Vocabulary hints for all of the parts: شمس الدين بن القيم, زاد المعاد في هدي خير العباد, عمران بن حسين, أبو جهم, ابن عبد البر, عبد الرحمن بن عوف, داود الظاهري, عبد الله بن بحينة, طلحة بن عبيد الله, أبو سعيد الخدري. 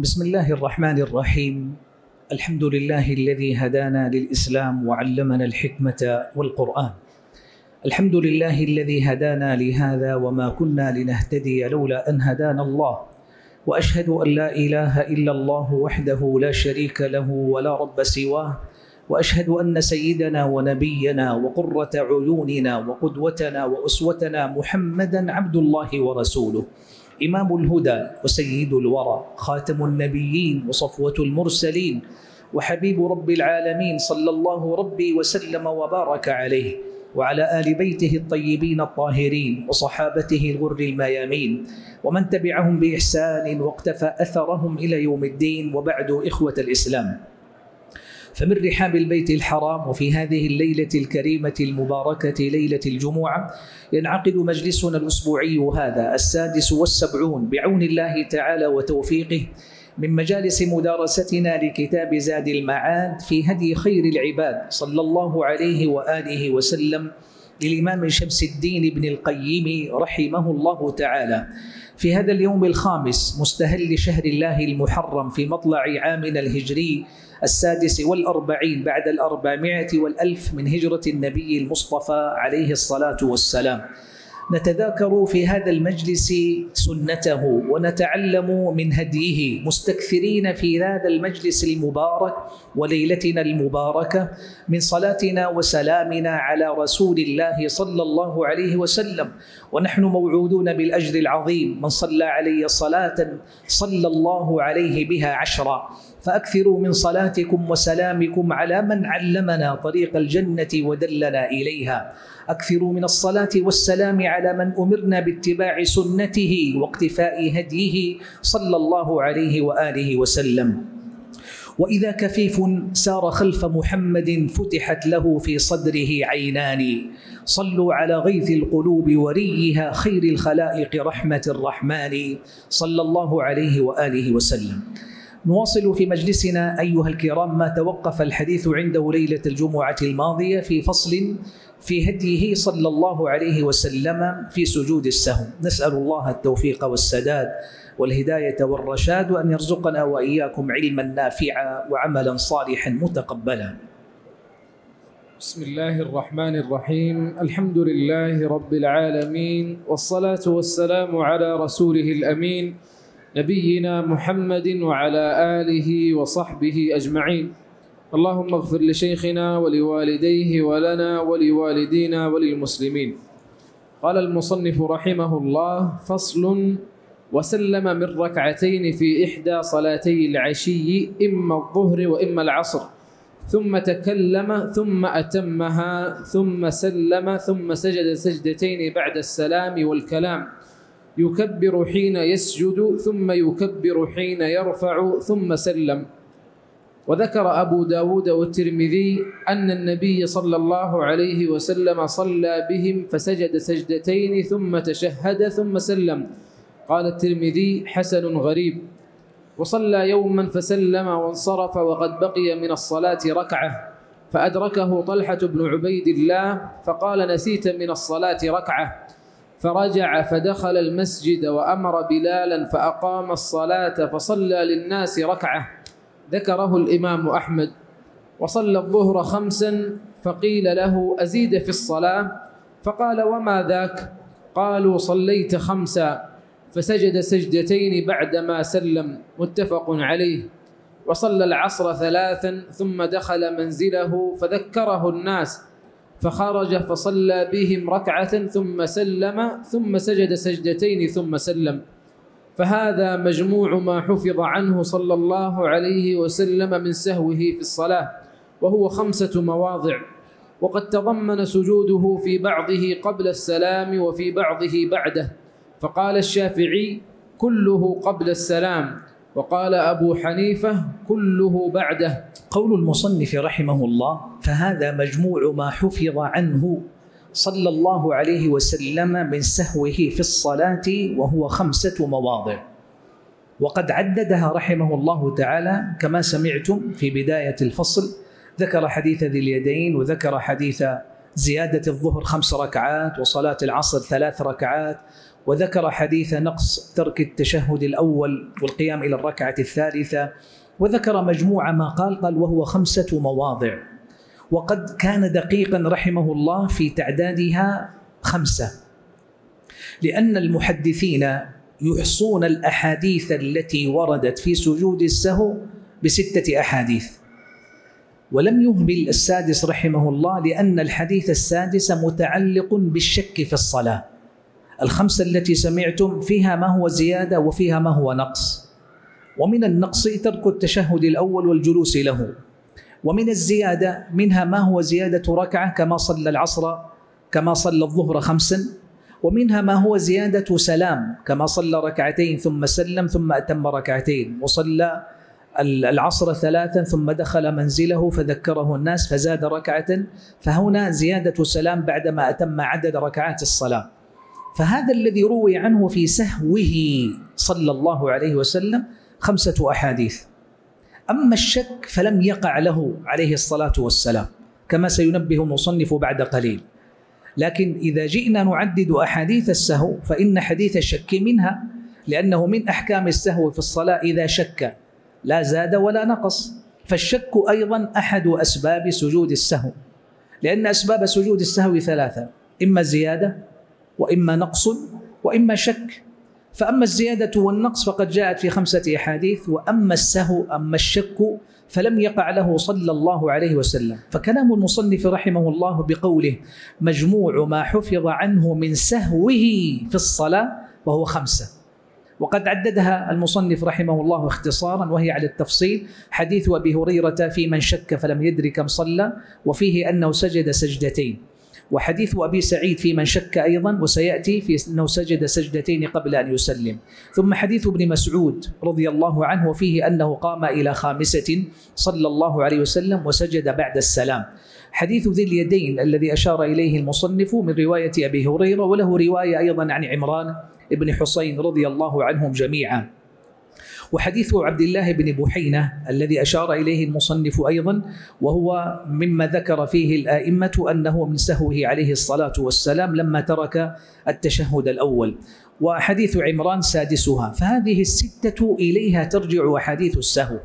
بسم الله الرحمن الرحيم. الحمد لله الذي هدانا للإسلام وعلمنا الحكمة والقرآن. الحمد لله الذي هدانا لهذا وما كنا لنهتدي لولا أن هدانا الله، وأشهد أن لا إله إلا الله وحده لا شريك له ولا رب سواه، وأشهد أن سيدنا ونبينا وقرة عيوننا وقدوتنا وأسوتنا محمدًا عبد الله ورسوله، إمام الهدى وسيد الورى، خاتم النبيين وصفوة المرسلين، وحبيب رب العالمين، صلى الله ربي وسلم وبارك عليه وعلى آل بيته الطيبين الطاهرين وصحابته الغر الميامين ومن تبعهم بإحسان واقتفى أثرهم إلى يوم الدين. وبعد، إخوة الإسلام، فمن رحاب البيت الحرام وفي هذه الليلة الكريمة المباركة ليلة الجمعة ينعقد مجلسنا الأسبوعي هذا ال76 بعون الله تعالى وتوفيقه من مجالس مدارستنا لكتاب زاد المعاد في هدي خير العباد صلى الله عليه وآله وسلم للإمام شمس الدين بن القيم رحمه الله تعالى، في هذا اليوم الخامس مستهل شهر الله المحرم في مطلع عامنا الهجري ال46 بعد ال400 والألف من هجرة النبي المصطفى عليه الصلاة والسلام. نتذاكر في هذا المجلس سنته ونتعلم من هديه، مستكثرين في هذا المجلس المبارك وليلتنا المباركة من صلاتنا وسلامنا على رسول الله صلى الله عليه وسلم، ونحن موعودون بالأجر العظيم. من صلى علي صلاة صلى الله عليه بها 10، فأكثروا من صلاتكم وسلامكم على من علمنا طريق الجنة ودلنا إليها. أكثروا من الصلاة والسلام على من أمرنا باتباع سنته واقتفاء هديه صلى الله عليه وآله وسلم. وإذا كفيف سار خلف محمد فتحت له في صدره عينان، صلوا على غيث القلوب وريها خير الخلائق رحمة الرحمن صلى الله عليه وآله وسلم. نواصل في مجلسنا أيها الكرام ما توقف الحديث عنده ليلة الجمعة الماضية في فصل في هديه صلى الله عليه وسلم في سجود السهو. نسأل الله التوفيق والسداد والهداية والرشاد، وأن يرزقنا وإياكم علما نافعا وعملا صالحا متقبلا. بسم الله الرحمن الرحيم. الحمد لله رب العالمين، والصلاة والسلام على رسوله الأمين نبينا محمد وعلى آله وصحبه أجمعين. اللهم اغفر لشيخنا ولوالديه ولنا ولوالدينا وللمسلمين. قال المصنف رحمه الله: فصل. وسلم من ركعتين في إحدى صلاتي العشي، إما الظهر وإما العصر، ثم تكلم ثم أتمها ثم سلم ثم سجد سجدتين بعد السلام والكلام، يكبر حين يسجد ثم يكبر حين يرفع ثم سلم. وذكر أبو داود والترمذي أن النبي صلى الله عليه وسلم صلى بهم فسجد سجدتين ثم تشهد ثم سلم. قال الترمذي: حسن غريب. وصلى يوما فسلم وانصرف، وقد بقي من الصلاة ركعة، فأدركه طلحة بن عبيد الله فقال: نسيت من الصلاة ركعة. فرجع فدخل المسجد وأمر بلالا فأقام الصلاة فصلى للناس ركعة، ذكره الإمام أحمد. وصلى الظهر 5، فقيل له: أزيد في الصلاة؟ فقال: وما ذاك؟ قالوا: صليت 5. فسجد سجدتين بعدما سلم، متفق عليه. وصلى العصر 3 ثم دخل منزله فذكره الناس، فخرج فصلى بهم ركعة ثم سلم ثم سجد سجدتين ثم سلم. فهذا مجموع ما حفظ عنه صلى الله عليه وسلم من سهوه في الصلاة، وهو 5 مواضع، وقد تضمن سجوده في بعضه قبل السلام وفي بعضه بعده. فقال الشافعي: كله قبل السلام، وقال أبو حنيفة: كله بعده. قول المصنف رحمه الله: فهذا مجموع ما حفظ عنه صلى الله عليه وسلم من سهوه في الصلاة، وهو 5 مواضع، وقد عددها رحمه الله تعالى كما سمعتم في بداية الفصل. ذكر حديث ذي اليدين، وذكر حديث زيادة الظهر 5 ركعات وصلاة العصر 3 ركعات، وذكر حديث نقص ترك التشهد الأول والقيام إلى الركعة الثالثة، وذكر مجموعة ما قال وهو 5 مواضع، وقد كان دقيقا رحمه الله في تعدادها 5، لأن المحدثين يحصون الأحاديث التي وردت في سجود السهو ب6 أحاديث، ولم يهمل السادس رحمه الله لأن الحديث السادس متعلق بالشك في الصلاة. ال5 التي سمعتم فيها ما هو زيادة وفيها ما هو نقص، ومن النقص ترك التشهد الأول والجلوس له، ومن الزيادة منها ما هو زيادة ركعة كما صلى الظهر 5، ومنها ما هو زيادة سلام كما صلى 2 ركعات ثم سلم ثم أتم 2 ركعات، وصلى العصر 3 ثم دخل منزله فذكره الناس فزاد 1 ركعة، فهنا زيادة سلام بعدما أتم عدد ركعات الصلاة. فهذا الذي روي عنه في سهوه صلى الله عليه وسلم 5 أحاديث. أما الشك فلم يقع له عليه الصلاة والسلام كما سينبه المصنف بعد قليل، لكن إذا جئنا نعدد أحاديث السهو فإن حديث الشك منها، لأنه من أحكام السهو في الصلاة إذا شك لا زاد ولا نقص، فالشك أيضا أحد أسباب سجود السهو، لأن أسباب سجود السهو 3، إما زيادة وإما نقص وإما شك. فأما الزيادة والنقص فقد جاءت في 5 أحاديث، وأما السهو أما الشك فلم يقع له صلى الله عليه وسلم. فكلام المصنف رحمه الله بقوله مجموع ما حفظ عنه من سهوه في الصلاة وهو 5، وقد عددها المصنف رحمه الله اختصارا وهي على التفصيل: حديث أبي هريرة في من شك فلم يدري كم صلى وفيه أنه سجد 2 سجدات، وحديث أبي سعيد في من شك أيضا وسيأتي في أنه سجد 2 سجدات قبل أن يسلم، ثم حديث ابن مسعود رضي الله عنه وفيه أنه قام إلى 5 صلى الله عليه وسلم وسجد بعد السلام، حديث ذي اليدين الذي أشار إليه المصنف من رواية أبي هريرة، وله رواية أيضا عن عمران ابن حسين رضي الله عنهم جميعا، وحديث عبد الله بن بحينة الذي أشار إليه المصنف أيضا، وهو مما ذكر فيه الآئمة أنه من سهوه عليه الصلاة والسلام لما ترك التشهد الأول، وحديث عمران 6. فهذه 6 إليها ترجع أحاديث السهو،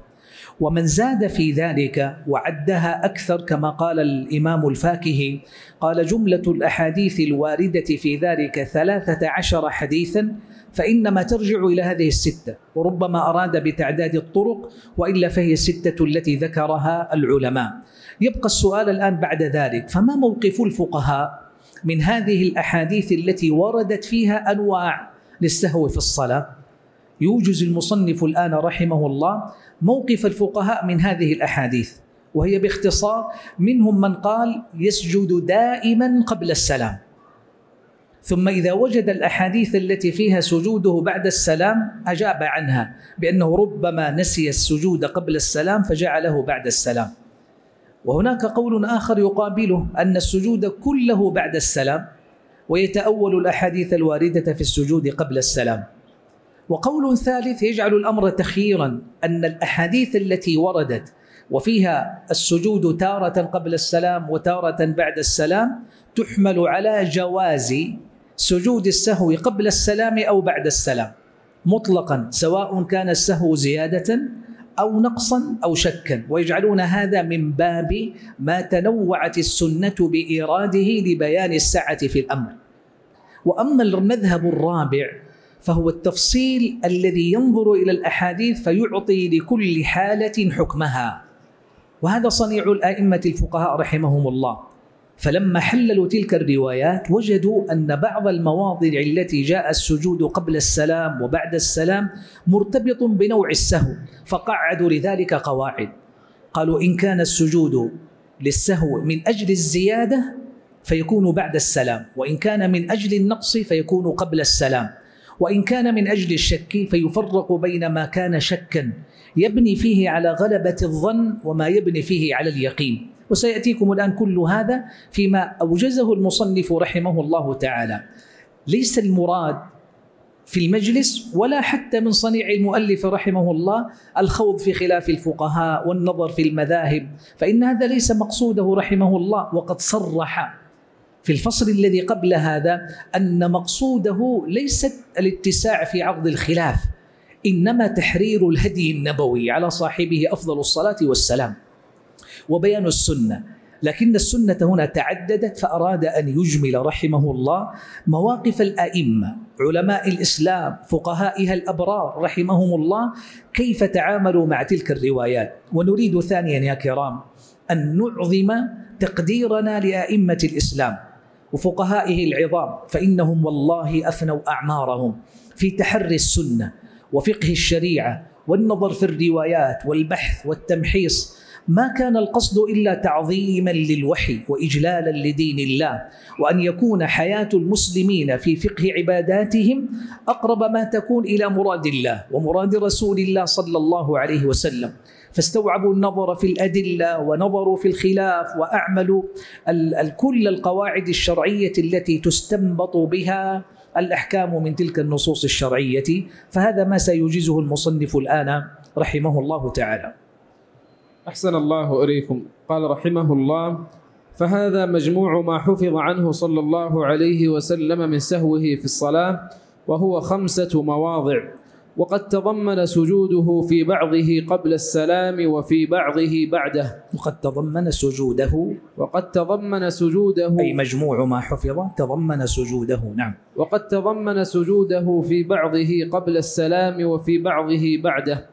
ومن زاد في ذلك وعدها أكثر كما قال الإمام الفاكهي قال: جملة الأحاديث الواردة في ذلك 13 حديثا، فإنما ترجع إلى هذه 6، وربما أراد بتعداد الطرق، وإلا فهي 6 التي ذكرها العلماء. يبقى السؤال الآن بعد ذلك: فما موقف الفقهاء من هذه الأحاديث التي وردت فيها أنواع للسهو في الصلاة؟ يوجز المصنف الآن رحمه الله موقف الفقهاء من هذه الأحاديث، وهي باختصار: منهم من قال يسجد دائما قبل السلام، ثم إذا وجد الأحاديث التي فيها سجوده بعد السلام أجاب عنها بأنه ربما نسي السجود قبل السلام فجعله بعد السلام. وهناك قول آخر يقابله، أن السجود كله بعد السلام ويتأول الأحاديث الواردة في السجود قبل السلام. وقول ثالث يجعل الأمر تخييرا، أن الأحاديث التي وردت وفيها السجود تارة قبل السلام وتارة بعد السلام تحمل على جواز سجود السهو قبل السلام أو بعد السلام مطلقا، سواء كان السهو زيادة أو نقصا أو شكا، ويجعلون هذا من باب ما تنوعت السنة بإراده لبيان السعة في الأمر. وأما المذهب الرابع فهو التفصيل الذي ينظر إلى الأحاديث فيعطي لكل حالة حكمها، وهذا صنيع الآئمة الفقهاء رحمهم الله. فلما حللوا تلك الروايات وجدوا أن بعض المواضع التي جاء السجود قبل السلام وبعد السلام مرتبط بنوع السهو، فقعدوا لذلك قواعد. قالوا: إن كان السجود للسهو من أجل الزيادة فيكون بعد السلام، وإن كان من أجل النقص فيكون قبل السلام، وإن كان من أجل الشك فيفرق بين ما كان شكا يبني فيه على غلبة الظن وما يبني فيه على اليقين. وسيأتيكم الآن كل هذا فيما أوجزه المصنف رحمه الله تعالى. ليس المراد في المجلس ولا حتى من صنيع المؤلف رحمه الله الخوض في خلاف الفقهاء والنظر في المذاهب، فإن هذا ليس مقصوده رحمه الله، وقد صرح في الفصل الذي قبل هذا أن مقصوده ليست الاتساع في عرض الخلاف، إنما تحرير الهدي النبوي على صاحبه أفضل الصلاة والسلام وبيان السنة، لكن السنة هنا تعددت فأراد أن يجمل رحمه الله مواقف الأئمة علماء الإسلام فقهائها الأبرار رحمهم الله كيف تعاملوا مع تلك الروايات. ونريد ثانيا يا كرام أن نعظم تقديرنا لأئمة الإسلام وفقهائه العظام، فإنهم والله أفنوا أعمارهم في تحري السنة وفقه الشريعة والنظر في الروايات والبحث والتمحيص، ما كان القصد إلا تعظيما للوحي وإجلالا لدين الله، وأن يكون حياة المسلمين في فقه عباداتهم أقرب ما تكون إلى مراد الله ومراد رسول الله صلى الله عليه وسلم. فاستوعبوا النظر في الأدلة ونظروا في الخلاف وأعملوا كل القواعد الشرعية التي تستنبط بها الأحكام من تلك النصوص الشرعية، فهذا ما سيجيزه المصنف الآن رحمه الله تعالى. أحسن الله إليكم. قال رحمه الله: فهذا مجموع ما حفظ عنه صلى الله عليه وسلم من سهوه في الصلاة، وهو 5 مواضع، وقد تضمن سجوده في بعضه قبل السلام وفي بعضه بعده. وقد تضمن سجوده أي مجموع ما حفظ تضمن سجوده. نعم. وقد تضمن سجوده في بعضه قبل السلام وفي بعضه بعده،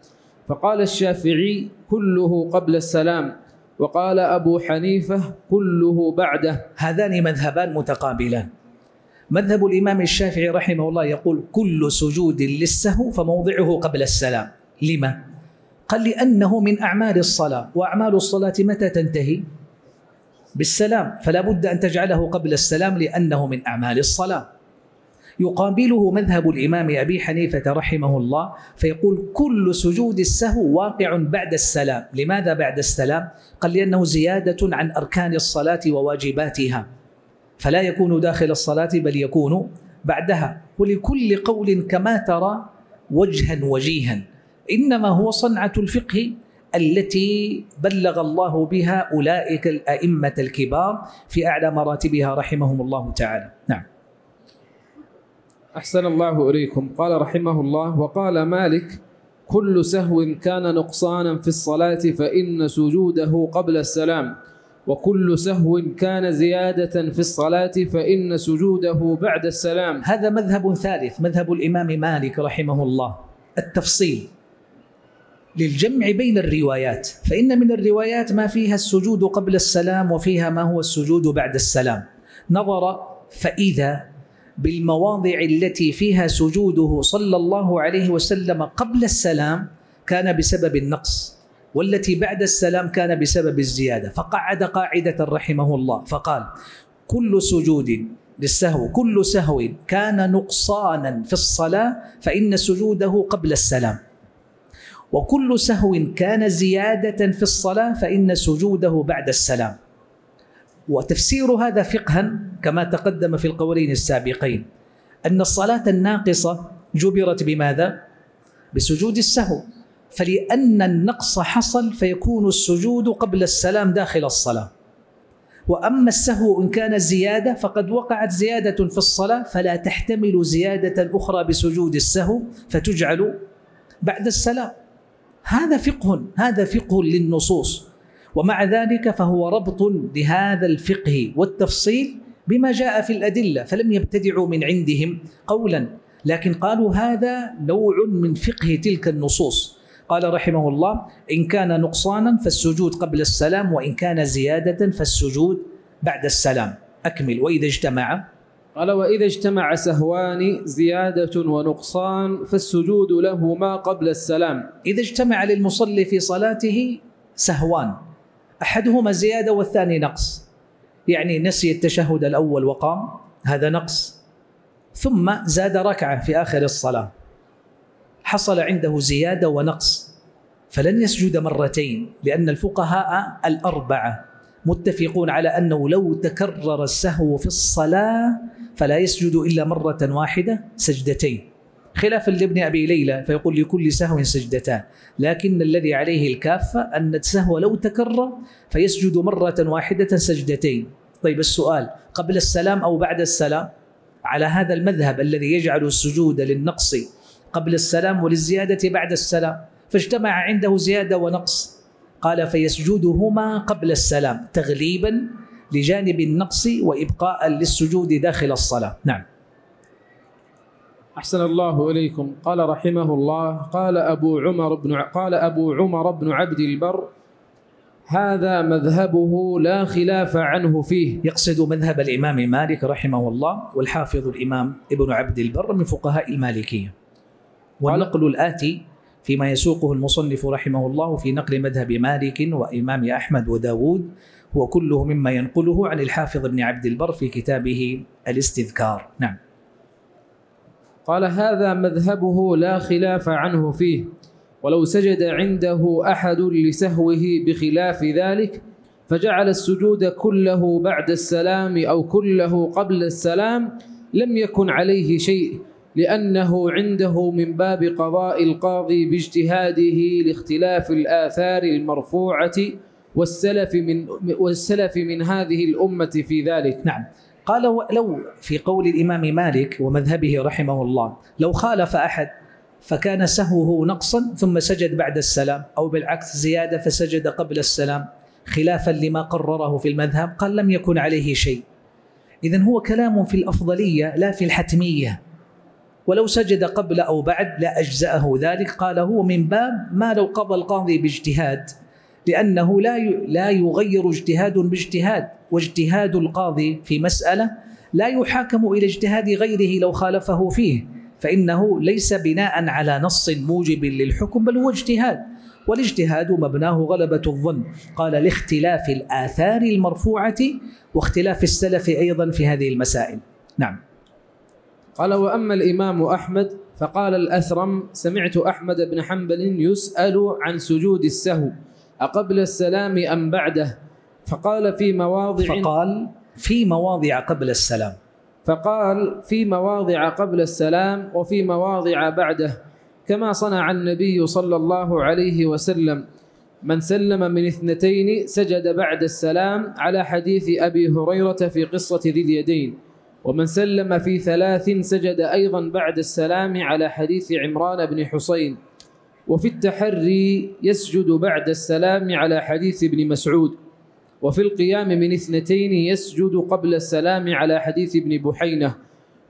فقال الشافعي: كله قبل السلام، وقال أبو حنيفة: كله بعده. هذان مذهبان متقابلان. مذهب الإمام الشافعي رحمه الله يقول: كل سجود للسهو فموضعه قبل السلام. لما؟ قال: لأنه من أعمال الصلاة، وأعمال الصلاة متى تنتهي؟ بالسلام، فلا بد أن تجعله قبل السلام لأنه من أعمال الصلاة. يقابله مذهب الإمام أبي حنيفة رحمه الله فيقول: كل سجود السهو واقع بعد السلام. لماذا بعد السلام؟ قال: لأنه زيادة عن أركان الصلاة وواجباتها، فلا يكون داخل الصلاة بل يكون بعدها. ولكل قول كما ترى وجها وجيها، إنما هو صنعة الفقه التي بلغ الله بها أولئك الأئمة الكبار في أعلى مراتبها رحمهم الله تعالى. نعم. أحسن الله إليكم. قال رحمه الله: وقال مالك: كل سهو كان نقصانا في الصلاة فإن سجوده قبل السلام، وكل سهو كان زيادة في الصلاة فإن سجوده بعد السلام. هذا مذهب ثالث، مذهب الإمام مالك رحمه الله، التفصيل للجمع بين الروايات، فإن من الروايات ما فيها السجود قبل السلام وفيها ما هو السجود بعد السلام. نظر فإذا بالمواضع التي فيها سجوده صلى الله عليه وسلم قبل السلام كان بسبب النقص، والتي بعد السلام كان بسبب الزيادة، فقعد قاعدة رحمه الله فقال: كل سجود للسهو، كل سهو كان نقصانا في الصلاة فإن سجوده قبل السلام، وكل سهو كان زيادة في الصلاة فإن سجوده بعد السلام. وتفسير هذا فقها كما تقدم في القولين السابقين، أن الصلاة الناقصة جبرت بماذا؟ بسجود السهو، فلأن النقص حصل فيكون السجود قبل السلام داخل الصلاة. وأما السهو إن كان زيادة فقد وقعت زيادة في الصلاة، فلا تحتمل زيادة أخرى بسجود السهو فتجعل بعد السلام. هذا فقه للنصوص، ومع ذلك فهو ربط لهذا الفقه والتفصيل بما جاء في الأدلة، فلم يبتدعوا من عندهم قولا، لكن قالوا هذا نوع من فقه تلك النصوص. قال رحمه الله: إن كان نقصانا فالسجود قبل السلام، وإن كان زيادة فالسجود بعد السلام. أكمل. وإذا اجتمع، قال: وإذا اجتمع سهوان زيادة ونقصان فالسجود لهما قبل السلام. إذا اجتمع للمصلي في صلاته سهوان، أحدهما زيادة والثاني نقص، يعني نسي التشهد الأول وقام، هذا نقص، ثم زاد ركعة في آخر الصلاة، حصل عنده زيادة ونقص، فلن يسجد مرتين، لأن الفقهاء الأربعة متفقون على أنه لو تكرر السهو في الصلاة فلا يسجد إلا مرة واحدة سجدتين، خلافا لابن أبي ليلى فيقول: لكل سهو سجدتان، لكن الذي عليه الكافة أن السهو لو تكرر فيسجد مرة واحدة سجدتين. طيب، السؤال: قبل السلام أو بعد السلام؟ على هذا المذهب الذي يجعل السجود للنقص قبل السلام وللزيادة بعد السلام، فاجتمع عنده زيادة ونقص، قال فيسجدهما قبل السلام تغليبا لجانب النقص وإبقاء للسجود داخل الصلاة. نعم. أحسن الله إليكم. قال رحمه الله: قال أبو عمر بن عبد البر: هذا مذهبه لا خلاف عنه فيه. يقصد مذهب الإمام مالك رحمه الله، والحافظ الإمام ابن عبد البر من فقهاء المالكية. ونقل الآتي فيما يسوقه المصنف رحمه الله في نقل مذهب مالك وإمام أحمد وداود هو كله مما ينقله عن الحافظ ابن عبد البر في كتابه الاستذكار. نعم. قال: هذا مذهبه لا خلاف عنه فيه، ولو سجد عنده أحد لسهوه بخلاف ذلك فجعل السجود كله بعد السلام أو كله قبل السلام لم يكن عليه شيء، لأنه عنده من باب قضاء القاضي باجتهاده لاختلاف الآثار المرفوعة والسلف من هذه الأمة في ذلك. نعم. قال: لو في قول الإمام مالك ومذهبه رحمه الله لو خالف أحد فكان سهوه نقصا ثم سجد بعد السلام، أو بالعكس زيادة فسجد قبل السلام خلافا لما قرره في المذهب، قال لم يكن عليه شيء. إذن هو كلام في الأفضلية لا في الحتمية، ولو سجد قبل أو بعد لا أجزأه ذلك، قال هو من باب ما لو قضى القاضي باجتهاد، لأنه لا يغير اجتهاد باجتهاد، واجتهاد القاضي في مسألة لا يحاكم إلى اجتهاد غيره لو خالفه فيه، فإنه ليس بناء على نص موجب للحكم، بل هو اجتهاد، والاجتهاد مبناه غلبة الظن. قال لاختلاف الآثار المرفوعة واختلاف السلف أيضا في هذه المسائل. نعم. قال: وأما الإمام أحمد فقال الأثرم: سمعت أحمد بن حنبل يسأل عن سجود السهو أقبل السلام أم بعده، فقال في مواضع قبل السلام، فقال في مواضع قبل السلام وفي مواضع بعده، كما صنع النبي صلى الله عليه وسلم من سلم من اثنتين سجد بعد السلام على حديث أبي هريرة في قصة ذي اليدين، ومن سلم في ثلاث سجد أيضا بعد السلام على حديث عمران بن حسين، وفي التحري يسجد بعد السلام على حديث ابن مسعود، وفي القيام من اثنتين يسجد قبل السلام على حديث ابن بحينة،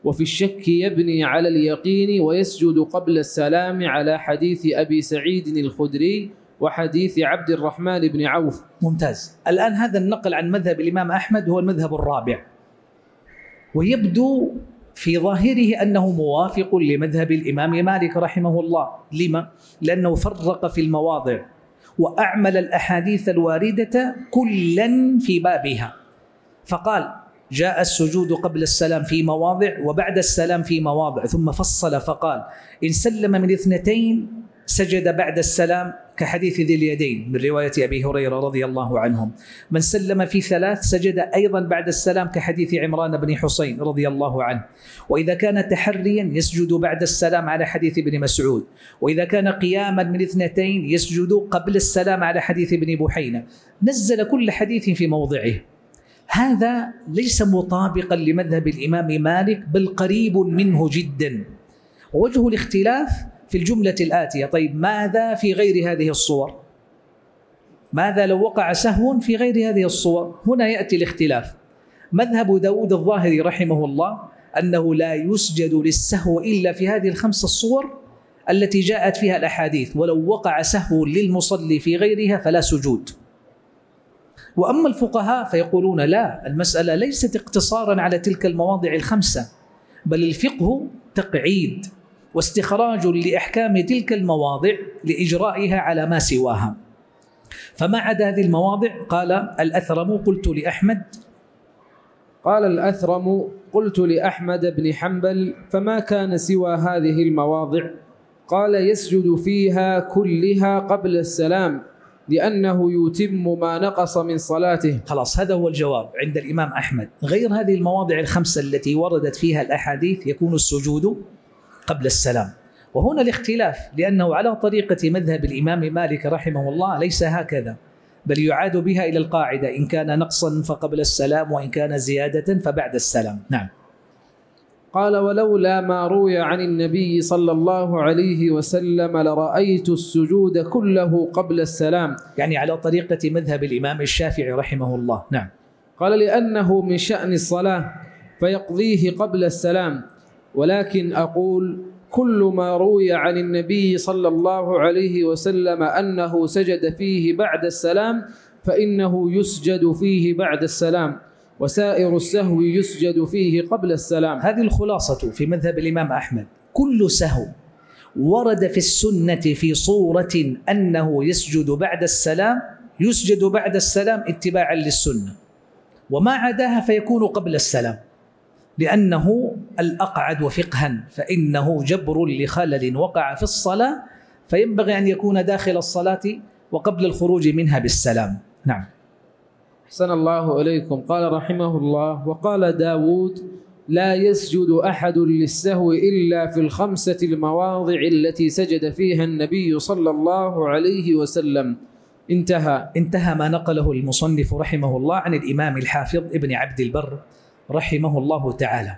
وفي الشك يبني على اليقين ويسجد قبل السلام على حديث أبي سعيد الخدري وحديث عبد الرحمن بن عوف. ممتاز. الآن هذا النقل عن مذهب الإمام أحمد هو المذهب الرابع، ويبدو في ظاهره أنه موافق لمذهب الإمام مالك رحمه الله. لما؟ لأنه فرق في المواضع وأعمل الأحاديث الواردة كلا في بابها، فقال جاء السجود قبل السلام في مواضع وبعد السلام في مواضع، ثم فصل فقال إن سلم من اثنتين سجد بعد السلام كحديث ذي اليدين من رواية أبي هريرة رضي الله عنهم، من سلم في ثلاث سجد أيضا بعد السلام كحديث عمران بن حسين رضي الله عنه، وإذا كان تحريا يسجد بعد السلام على حديث ابن مسعود، وإذا كان قياما من اثنتين يسجد قبل السلام على حديث ابن بحينة. نزل كل حديث في موضعه. هذا ليس مطابقا لمذهب الإمام مالك، بل قريب منه جدا. ووجه الاختلاف في الجملة الآتية: طيب ماذا في غير هذه الصور؟ ماذا لو وقع سهو في غير هذه الصور؟ هنا يأتي الاختلاف. مذهب داود الظاهري رحمه الله أنه لا يسجد للسهو إلا في هذه الخمس الصور التي جاءت فيها الأحاديث، ولو وقع سهو للمصلي في غيرها فلا سجود. وأما الفقهاء فيقولون لا، المسألة ليست اقتصارا على تلك المواضع الخمسة، بل الفقه تقعيد واستخراج لأحكام تلك المواضع لإجرائها على ما سواها. فما عدا هذه المواضع قال الأثرم: قلت لأحمد بن حنبل: فما كان سوى هذه المواضع؟ قال: يسجد فيها كلها قبل السلام، لأنه يتم ما نقص من صلاته. خلاص، هذا هو الجواب عند الإمام أحمد. غير هذه المواضع الخمسة التي وردت فيها الأحاديث يكون السجود قبل السلام. وهنا الاختلاف، لأنه على طريقة مذهب الإمام مالك رحمه الله ليس هكذا، بل يعاد بها إلى القاعدة، إن كان نقصا فقبل السلام، وإن كان زيادة فبعد السلام. نعم. قال: ولولا ما روي عن النبي صلى الله عليه وسلم لرأيت السجود كله قبل السلام، يعني على طريقة مذهب الإمام الشافعي رحمه الله. نعم. قال: لأنه من شأن الصلاة فيقضيه قبل السلام، ولكن أقول كل ما روي عن النبي صلى الله عليه وسلم أنه سجد فيه بعد السلام فإنه يسجد فيه بعد السلام، وسائر السهو يسجد فيه قبل السلام. هذه الخلاصة في مذهب الإمام أحمد، كل سهو ورد في السنة في صورة أنه يسجد بعد السلام يسجد بعد السلام اتباعا للسنة، وما عداها فيكون قبل السلام، لأنه الأقعد وفقها، فإنه جبر لخلل وقع في الصلاة، فينبغي أن يكون داخل الصلاة وقبل الخروج منها بالسلام. نعم. أحسن الله إليكم. قال رحمه الله: وقال داود: لا يسجد أحد للسهو إلا في الخمسة المواضع التي سجد فيها النبي صلى الله عليه وسلم. انتهى ما نقله المصنف رحمه الله عن الإمام الحافظ ابن عبد البر رحمه الله تعالى.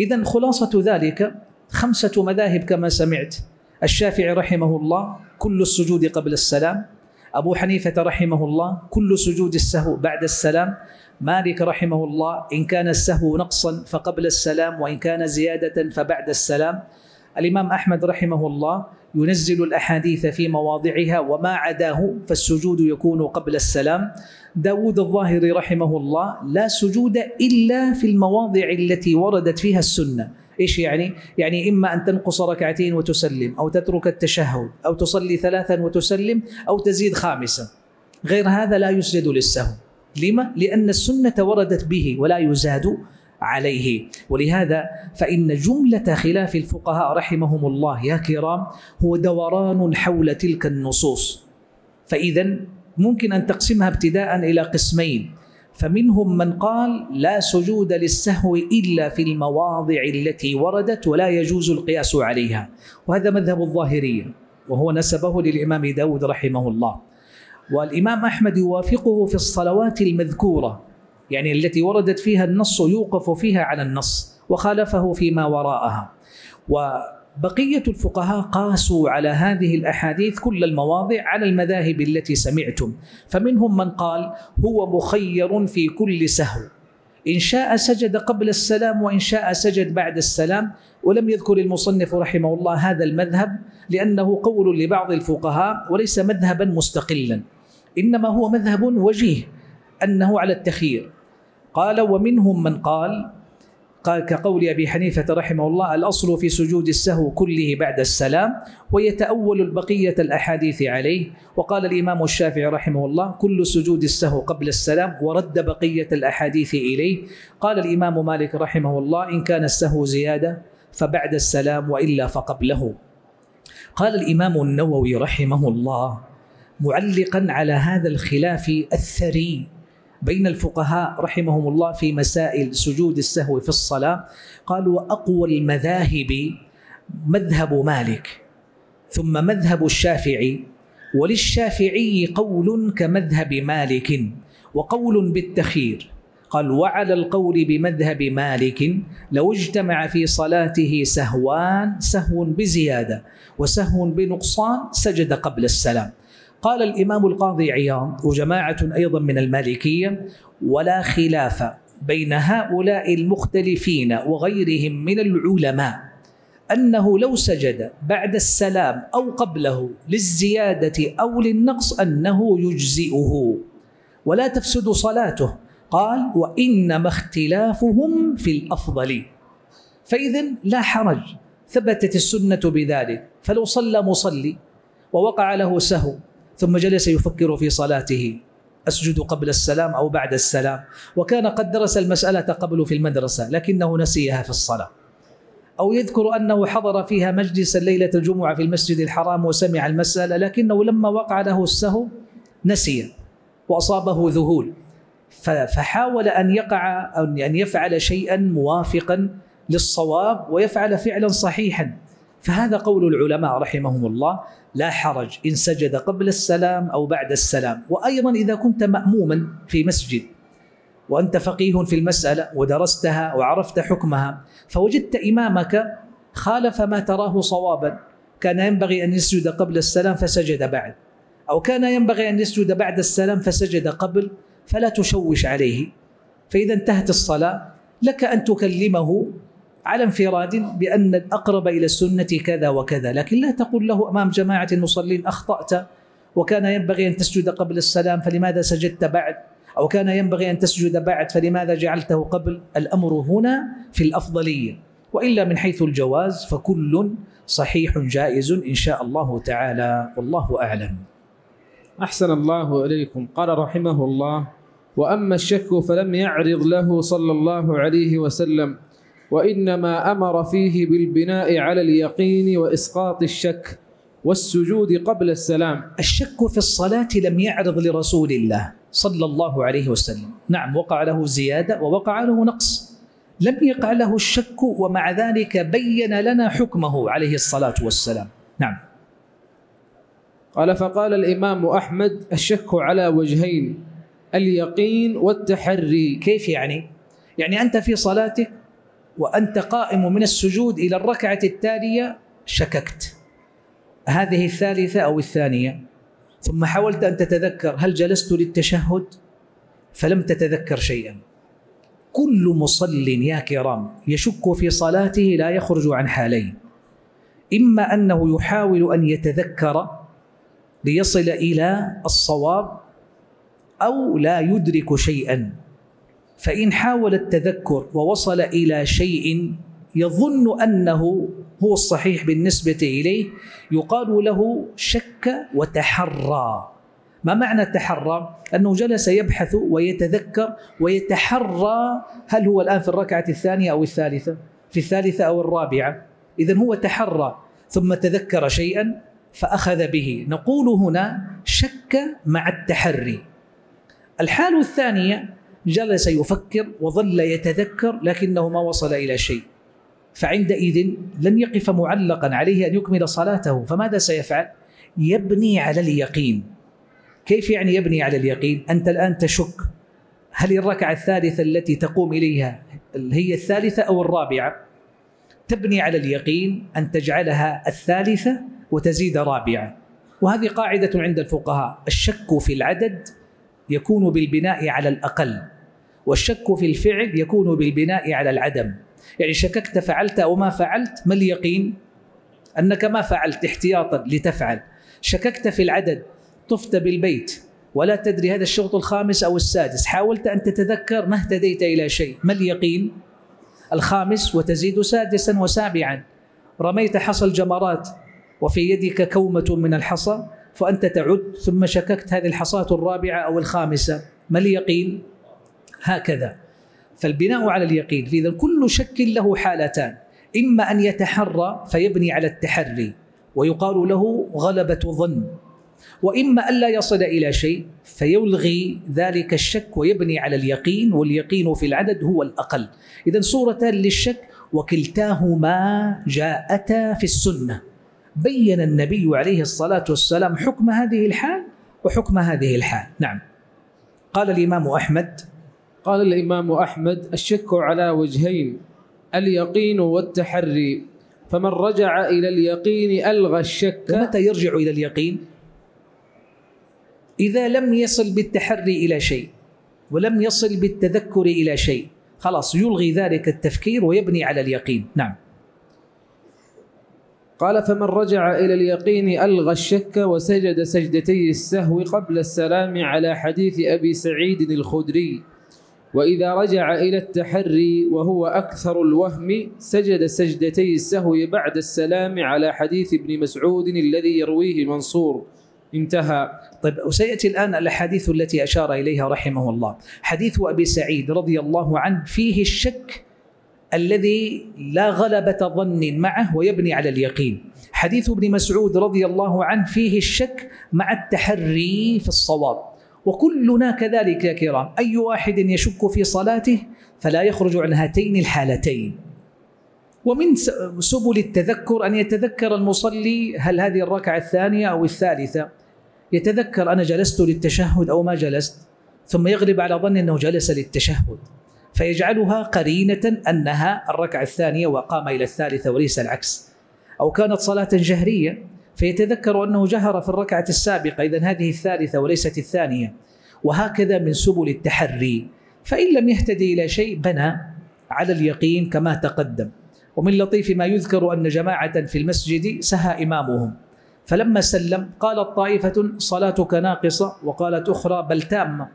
إذن خلاصة ذلك خمسة مذاهب كما سمعت: الشافعي رحمه الله كل السجود قبل السلام، أبو حنيفة رحمه الله كل سجود السهو بعد السلام، مالك رحمه الله إن كان السهو نقصا فقبل السلام، وإن كان زيادة فبعد السلام، الإمام أحمد رحمه الله ينزل الأحاديث في مواضعها وما عداه فالسجود يكون قبل السلام، داود الظاهري رحمه الله لا سجود إلا في المواضع التي وردت فيها السنة. إيش يعني؟ يعني إما أن تنقص ركعتين وتسلم، أو تترك التشهد، أو تصلي ثلاثا وتسلم، أو تزيد خامسا، غير هذا لا يسجد للسهو. لما؟ لأن السنة وردت به ولا يزاد عليه. ولهذا فإن جملة خلاف الفقهاء رحمهم الله يا كرام هو دوران حول تلك النصوص، فإذا ممكن أن تقسمها ابتداء إلى قسمين، فمنهم من قال لا سجود للسهو إلا في المواضع التي وردت ولا يجوز القياس عليها، وهذا مذهب الظاهرية، وهو نسبه للإمام داود رحمه الله. والإمام أحمد يوافقه في الصلوات المذكورة، يعني التي وردت فيها النص يوقف فيها على النص، وخالفه فيما وراءها. وبقية الفقهاء قاسوا على هذه الأحاديث كل المواضع على المذاهب التي سمعتم، فمنهم من قال هو مخير في كل سهو، إن شاء سجد قبل السلام وإن شاء سجد بعد السلام. ولم يذكر المصنف رحمه الله هذا المذهب لأنه قول لبعض الفقهاء وليس مذهبا مستقلا، إنما هو مذهب وجيه أنه على التخيير. قال: ومنهم من قال كقول أبي حنيفة رحمه الله الأصل في سجود السهو كله بعد السلام، ويتأول البقية الأحاديث عليه. وقال الإمام الشافعي رحمه الله كل سجود السهو قبل السلام، ورد بقية الأحاديث إليه. قال الإمام مالك رحمه الله إن كان السهو زيادة فبعد السلام وإلا فقبله. قال الإمام النووي رحمه الله معلقا على هذا الخلاف الثري بين الفقهاء رحمهم الله في مسائل سجود السهو في الصلاة، قال: وأقوى المذاهب مذهب مالك، ثم مذهب الشافعي، وللشافعي قول كمذهب مالك وقول بالتخير. قال: وعلى القول بمذهب مالك لو اجتمع في صلاته سهوان، سهو بزيادة وسهو بنقصان، سجد قبل السلام. قال الإمام القاضي عياض وجماعة أيضا من المالكية: ولا خلاف بين هؤلاء المختلفين وغيرهم من العلماء أنه لو سجد بعد السلام أو قبله للزيادة أو للنقص أنه يجزئه ولا تفسد صلاته. قال: وإنما اختلافهم في الأفضل. فإذن لا حرج، ثبتت السنة بذلك، فلو صلى مصلي ووقع له سهو ثم جلس يفكر في صلاته أسجد قبل السلام أو بعد السلام، وكان قد درس المسألة قبل في المدرسة لكنه نسيها في الصلاة، أو يذكر أنه حضر فيها مجلسا ليلة الجمعة في المسجد الحرام وسمع المسألة، لكنه لما وقع له السهو نسي وأصابه ذهول، فحاول أن يفعل شيئا موافقا للصواب ويفعل فعلا صحيحا، فهذا قول العلماء رحمهم الله، لا حرج إن سجد قبل السلام أو بعد السلام. وأيضا إذا كنت مأموما في مسجد وأنت فقيه في المسألة ودرستها وعرفت حكمها، فوجدت إمامك خالف ما تراه صوابا، كان ينبغي أن يسجد قبل السلام فسجد بعد، أو كان ينبغي أن يسجد بعد السلام فسجد قبل، فلا تشوش عليه. فإذا انتهت الصلاة لك أن تكلمه على انفراد بأن الأقرب إلى السنة كذا وكذا، لكن لا تقول له أمام جماعة المصلين أخطأت، وكان ينبغي أن تسجد قبل السلام فلماذا سجدت بعد، أو كان ينبغي أن تسجد بعد فلماذا جعلته قبل. الأمر هنا في الأفضلية، وإلا من حيث الجواز فكل صحيح جائز إن شاء الله تعالى، والله أعلم. أحسن الله إليكم. قال رحمه الله: وأما الشك فلم يعرض له صلى الله عليه وسلم، وإنما أمر فيه بالبناء على اليقين وإسقاط الشك والسجود قبل السلام. الشك في الصلاة لم يعرض لرسول الله صلى الله عليه وسلم، نعم وقع له زيادة ووقع له نقص، لم يقع له الشك ومع ذلك بين لنا حكمه عليه الصلاة والسلام. نعم. قال: فقال الإمام أحمد: الشك على وجهين، اليقين والتحري. كيف يعني؟ يعني أنت في صلاتك وأنت قائم من السجود إلى الركعة التالية شككت، هذه الثالثة أو الثانية، ثم حاولت أن تتذكر هل جلست للتشهد، فلم تتذكر شيئا. كل مصل يا كرام يشك في صلاته لا يخرج عن حالين: إما أنه يحاول أن يتذكر ليصل إلى الصواب، أو لا يدرك شيئا. فإن حاول التذكر ووصل إلى شيء يظن أنه هو الصحيح بالنسبة إليه يقال له شك وتحرى. ما معنى تحرى؟ أنه جلس يبحث ويتذكر ويتحرى هل هو الآن في الركعة الثانية أو الثالثة، في الثالثة أو الرابعة. إذن هو تحرى ثم تذكر شيئا فأخذ به. نقول هنا شك مع التحري. الحالة الثانية جلس يفكر وظل يتذكر لكنه ما وصل إلى شيء، فعندئذ لن يقف معلقا عليه أن يكمل صلاته، فماذا سيفعل؟ يبني على اليقين. كيف يعني يبني على اليقين؟ أنت الآن تشك هل الركعة الثالثة التي تقوم إليها هي الثالثة أو الرابعة، تبني على اليقين أن تجعلها الثالثة وتزيد رابعة. وهذه قاعدة عند الفقهاء: الشك في العدد يكون بالبناء على الأقل، والشك في الفعل يكون بالبناء على العدم. يعني شككت فعلت أو ما فعلت، ما اليقين؟ أنك ما فعلت احتياطا لتفعل. شككت في العدد، طفت بالبيت ولا تدري هذا الشوط الخامس أو السادس، حاولت أن تتذكر ما اهتديت إلى شيء، ما اليقين؟ الخامس وتزيد سادسا وسابعا. رميت حصى الجمرات وفي يدك كومة من الحصى فأنت تعد، ثم شككت هذه الحصاة الرابعة أو الخامسة، ما اليقين؟ هكذا. فالبناء على اليقين. فإذا كل شك له حالتان: إما أن يتحرى فيبني على التحري ويقال له غلبة ظن، وإما ألا يصل إلى شيء فيلغي ذلك الشك ويبني على اليقين، واليقين في العدد هو الأقل. إذن صورتان للشك، وكلتاهما جاءتا في السنة. بين النبي عليه الصلاة والسلام حكم هذه الحال وحكم هذه الحال. نعم. قال الإمام أحمد: قال الإمام أحمد: الشك على وجهين، اليقين والتحري، فمن رجع إلى اليقين ألغى الشك. ومتى يرجع إلى اليقين؟ إذا لم يصل بالتحري إلى شيء ولم يصل بالتذكر إلى شيء، خلاص يلغي ذلك التفكير ويبني على اليقين. نعم. قال: فمن رجع إلى اليقين ألغى الشك وسجد سجدتي السهو قبل السلام على حديث أبي سعيد الخدري. وإذا رجع إلى التحري وهو أكثر الوهم سجد سجدتي السهو بعد السلام على حديث ابن مسعود الذي يرويه منصور. انتهى. طيب، وسيأتي الآن الحديث التي أشار إليها رحمه الله. حديث أبي سعيد رضي الله عنه فيه الشك الذي لا غلبة ظن معه ويبني على اليقين. حديث ابن مسعود رضي الله عنه فيه الشك مع التحري في الصواب. وكلنا كذلك يا كرام، أي واحد يشك في صلاته فلا يخرج عن هاتين الحالتين. ومن سبل التذكر أن يتذكر المصلي هل هذه الركعة الثانية أو الثالثة، يتذكر أنا جلست للتشهد أو ما جلست، ثم يغلب على ظن أنه جلس للتشهد فيجعلها قرينة أنها الركعة الثانية وقام إلى الثالثة وليس العكس. أو كانت صلاة جهرية فيتذكر أنه جهر في الركعة السابقة، إذن هذه الثالثة وليست الثانية. وهكذا من سبل التحري، فإن لم يهتدي إلى شيء بنى على اليقين كما تقدم. ومن لطيف ما يذكر أن جماعة في المسجد سهى إمامهم، فلما سلم قالت طائفة صلاتك ناقصة، وقالت أخرى بل تامة،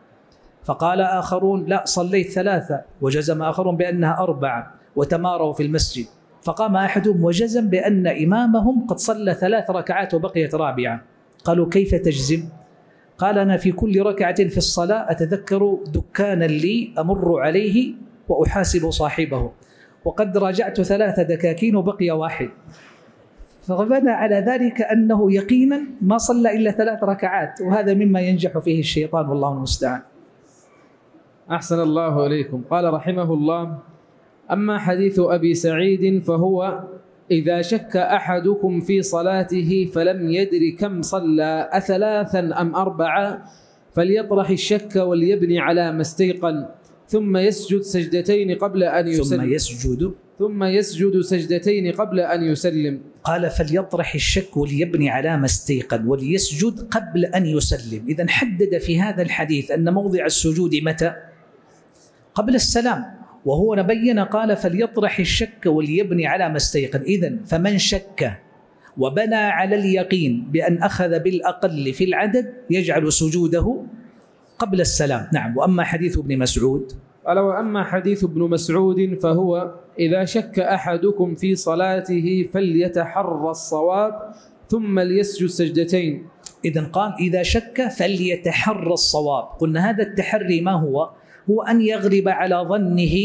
فقال آخرون لا صليت ثلاثة، وجزم آخرون بأنها أربعة، وتماروا في المسجد. فقام أحدهم وجزم بأن إمامهم قد صلى 3 ركعات وبقيت رابعة. قالوا كيف تجزم؟ قال أنا في كل ركعة في الصلاة أتذكر دكانا لي أمر عليه وأحاسب صاحبه، وقد راجعت 3 دكاكين وبقي واحد. فبنى على ذلك أنه يقينا ما صلى إلا 3 ركعات، وهذا مما ينجح فيه الشيطان والله المستعان. أحسن الله إليكم. قال رحمه الله: أما حديث أبي سعيد فهو إذا شك أحدكم في صلاته فلم يدر كم صلى أثلاثا أم أربعة فليطرح الشك وليبني على ما استيقن ثم يسجد سجدتين قبل أن يسلم. ثم يسجد سجدتين قبل أن يسلم. قال فليطرح الشك وليبني على ما استيقن وليسجد قبل أن يسلم. إذن حدد في هذا الحديث أن موضع السجود متى؟ قبل السلام. وهو نبين قال فليطرح الشك وليبني على ما استيقن. إذن فمن شك وبنى على اليقين بأن أخذ بالأقل في العدد يجعل سجوده قبل السلام. نعم. وأما حديث ابن مسعود فهو إذا شك أحدكم في صلاته فليتحرى الصواب ثم ليسجد سجدتين. إذن قال إذا شك فليتحرى الصواب. قلنا هذا التحري ما هو؟ هو أن يغلب على ظنه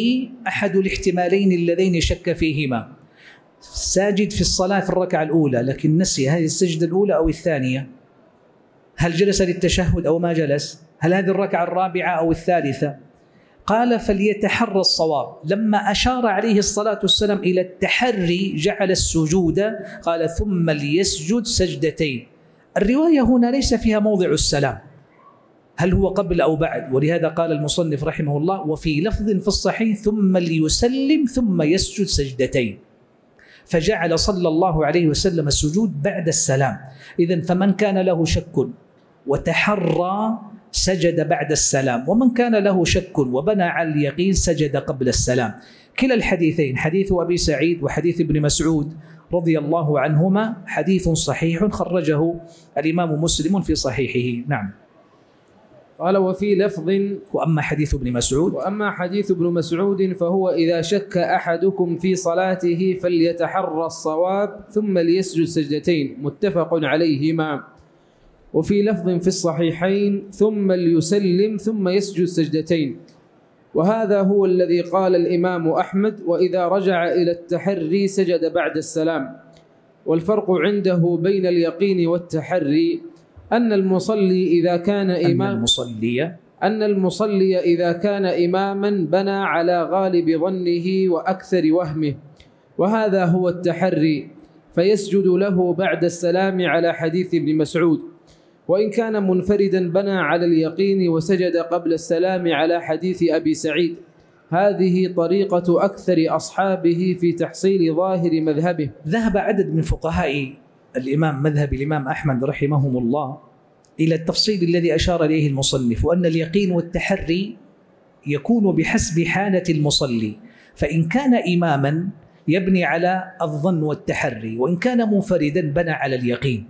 أحد الاحتمالين اللذين شك فيهما. ساجد في الصلاة في الركعة الأولى لكن نسي هذه السجدة الأولى أو الثانية، هل جلس للتشهد أو ما جلس، هل هذه الركعة الرابعة أو الثالثة؟ قال فليتحرى الصواب. لما أشار عليه الصلاة والسلام إلى التحري جعل السجود، قال ثم ليسجد سجدتين. الرواية هنا ليس فيها موضع السلام، هل هو قبل أو بعد، ولهذا قال المصنف رحمه الله وفي لفظ في الصحيح ثم ليسلم ثم يسجد سجدتين، فجعل صلى الله عليه وسلم السجود بعد السلام. إذن فمن كان له شك وتحرى سجد بعد السلام، ومن كان له شك وبنى على اليقين سجد قبل السلام. كلا الحديثين، حديث أبي سعيد وحديث ابن مسعود رضي الله عنهما، حديث صحيح خرجه الإمام مسلم في صحيحه. نعم. قال وفي لفظ وأما حديث ابن مسعود فهو إذا شك أحدكم في صلاته فليتحرى الصواب ثم ليسجد سجدتين متفق عليهما. وفي لفظ في الصحيحين ثم ليسلم ثم يسجد سجدتين. وهذا هو الذي قال الإمام أحمد وإذا رجع إلى التحري سجد بعد السلام. والفرق عنده بين اليقين والتحري أن المصلي إذا كان إماما بنى على غالب ظنه وأكثر وهمه، وهذا هو التحري فيسجد له بعد السلام على حديث ابن مسعود. وإن كان منفردا بنى على اليقين وسجد قبل السلام على حديث أبي سعيد. هذه طريقة أكثر أصحابه في تحصيل ظاهر مذهبه. ذهب عدد من فقهاء مذهب الإمام أحمد رحمهم الله إلى التفصيل الذي أشار إليه المصنف، وأن اليقين والتحري يكون بحسب حالة المصلي، فإن كان إماما يبني على الظن والتحري، وإن كان منفردا بنى على اليقين،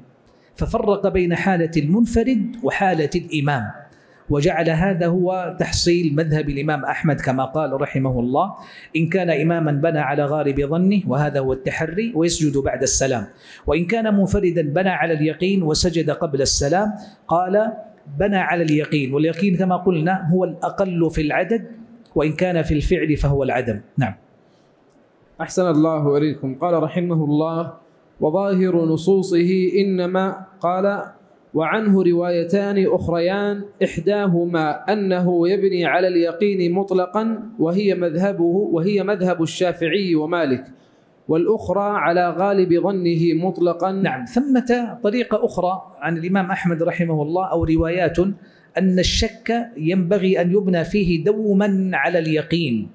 ففرق بين حالة المنفرد وحالة الإمام، وجعل هذا هو تحصيل مذهب الإمام أحمد كما قال رحمه الله. إن كان إماما بنى على غالب ظنه وهذا هو التحري ويسجد بعد السلام، وإن كان منفردا بنى على اليقين وسجد قبل السلام. قال بنى على اليقين، واليقين كما قلنا هو الأقل في العدد، وإن كان في الفعل فهو العدم. نعم. أحسن الله إليكم. قال رحمه الله وظاهر نصوصه إنما قال وعنه روايتان أخريان إحداهما أنه يبني على اليقين مطلقا وهي مذهب الشافعي ومالك، والأخرى على غالب ظنه مطلقا. نعم، ثمة طريقة أخرى عن الإمام أحمد رحمه الله أو روايات أن الشك ينبغي أن يبنى فيه دوما على اليقين،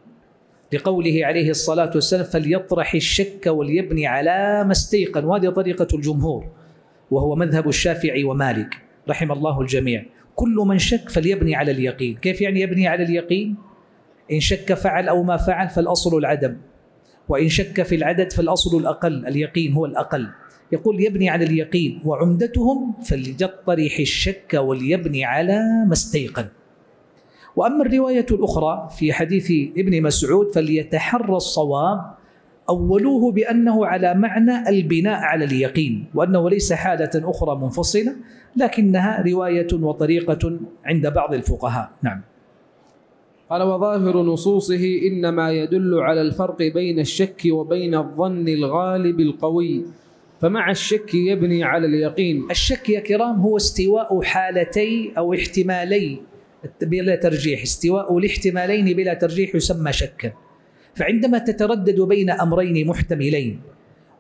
لقوله عليه الصلاة والسلام فليطرح الشك وليبني على ما استيقن، وهذه طريقة الجمهور وهو مذهب الشافعي ومالك رحم الله الجميع. كل من شك فليبني على اليقين. كيف يعني يبني على اليقين؟ إن شك فعل أو ما فعل فالأصل العدم، وإن شك في العدد فالأصل الأقل، اليقين هو الأقل. يقول يبني على اليقين، وعمدتهم فليطرح الشك وليبني على ما استيقن. وأما الرواية الأخرى في حديث ابن مسعود فليتحرى الصواب، أولوه بأنه على معنى البناء على اليقين، وأنه ليس حالة أخرى منفصلة، لكنها رواية وطريقة عند بعض الفقهاء. نعم. قال وظاهر نصوصه إنما يدل على الفرق بين الشك وبين الظن الغالب القوي، فمع الشك يبني على اليقين. الشك يا كرام هو استواء حالتي أو احتمالي بلا ترجيح، استواء الاحتمالين بلا ترجيح يسمى شكا. فعندما تتردد بين أمرين محتملين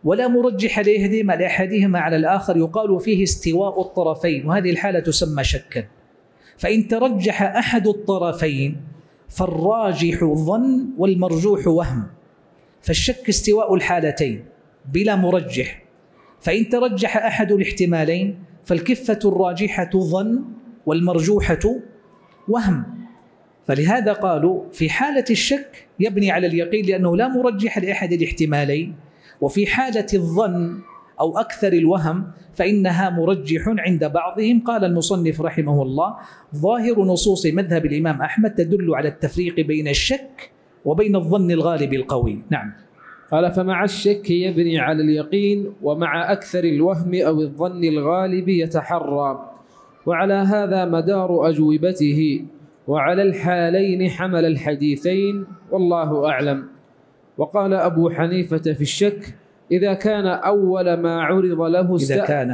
ولا مرجح ليهدم لأحدهما على الآخر يقال فيه استواء الطرفين، وهذه الحالة تسمى شكا. فإن ترجح أحد الطرفين فالراجح ظن والمرجوح وهم، فالشك استواء الحالتين بلا مرجح. فإن ترجح أحد الاحتمالين فالكفة الراجحة ظن والمرجوحة وهم. فلهذا قالوا في حالة الشك يبني على اليقين لأنه لا مرجح لأحد الاحتمالين، وفي حالة الظن أو أكثر الوهم فإنها مرجح عند بعضهم. قال المصنف رحمه الله ظاهر نصوص مذهب الإمام أحمد تدل على التفريق بين الشك وبين الظن الغالب القوي. نعم. قال فمع الشك يبني على اليقين، ومع أكثر الوهم أو الظن الغالب يتحرى، وعلى هذا مدار أجوبته، وعلى الحالين حمل الحديثين والله أعلم. وقال أبو حنيفة في الشك إذا كان أول ما عرض له قال إذا كان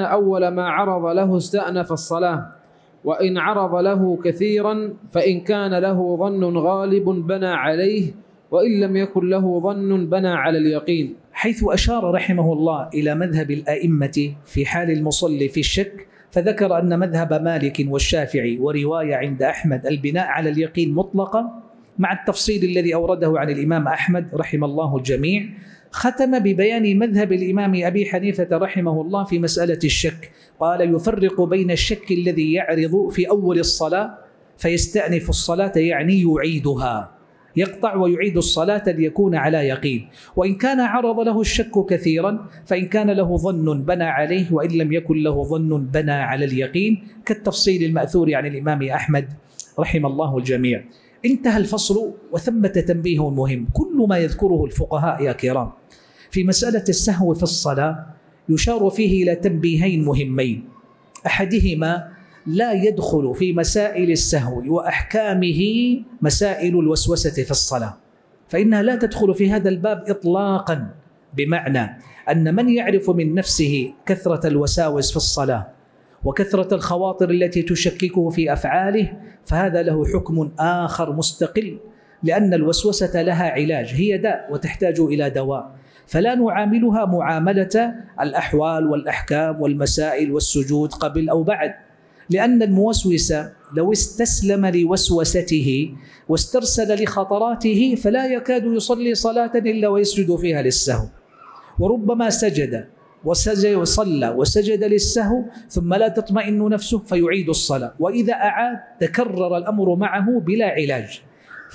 أول ما عرض له استأنف الصلاة، وإن عرض له كثيرا فإن كان له ظن غالب بنى عليه، وإن لم يكن له ظن بنى على اليقين. حيث أشار رحمه الله إلى مذهب الأئمة في حال المصلي في الشك، فذكر أن مذهب مالك والشافعي ورواية عند أحمد البناء على اليقين مطلقة، مع التفصيل الذي أورده عن الإمام أحمد رحم الله الجميع. ختم ببيان مذهب الإمام أبي حنيفة رحمه الله في مسألة الشك، قال يفرق بين الشك الذي يعرض في أول الصلاة فيستأنف الصلاة، يعني يعيدها، يقطع ويعيد الصلاة ليكون على يقين. وإن كان عرض له الشك كثيرا فإن كان له ظن بنى عليه، وإن لم يكن له ظن بنى على اليقين، كالتفصيل المأثور عن الإمام أحمد رحم الله الجميع. انتهى الفصل. وثمة تنبيه مهم، كل ما يذكره الفقهاء يا كرام في مسألة السهو في الصلاة يشار فيه إلى تنبيهين مهمين. أحدهما لا يدخل في مسائل السهو وأحكامه مسائل الوسوسة في الصلاة، فإنها لا تدخل في هذا الباب إطلاقا، بمعنى أن من يعرف من نفسه كثرة الوساوس في الصلاة وكثرة الخواطر التي تشككه في أفعاله فهذا له حكم آخر مستقل، لأن الوسوسة لها علاج، هي داء وتحتاج إلى دواء، فلا نعاملها معاملة الأحوال والأحكام والمسائل والسجود قبل أو بعد، لأن الموسوس لو استسلم لوسوسته واسترسل لخطراته فلا يكاد يصلي صلاة إلا ويسجد فيها للسهو، وربما سجد وصلى وسجد للسهو ثم لا تطمئن نفسه فيعيد الصلاة، وإذا أعاد تكرر الأمر معه بلا علاج.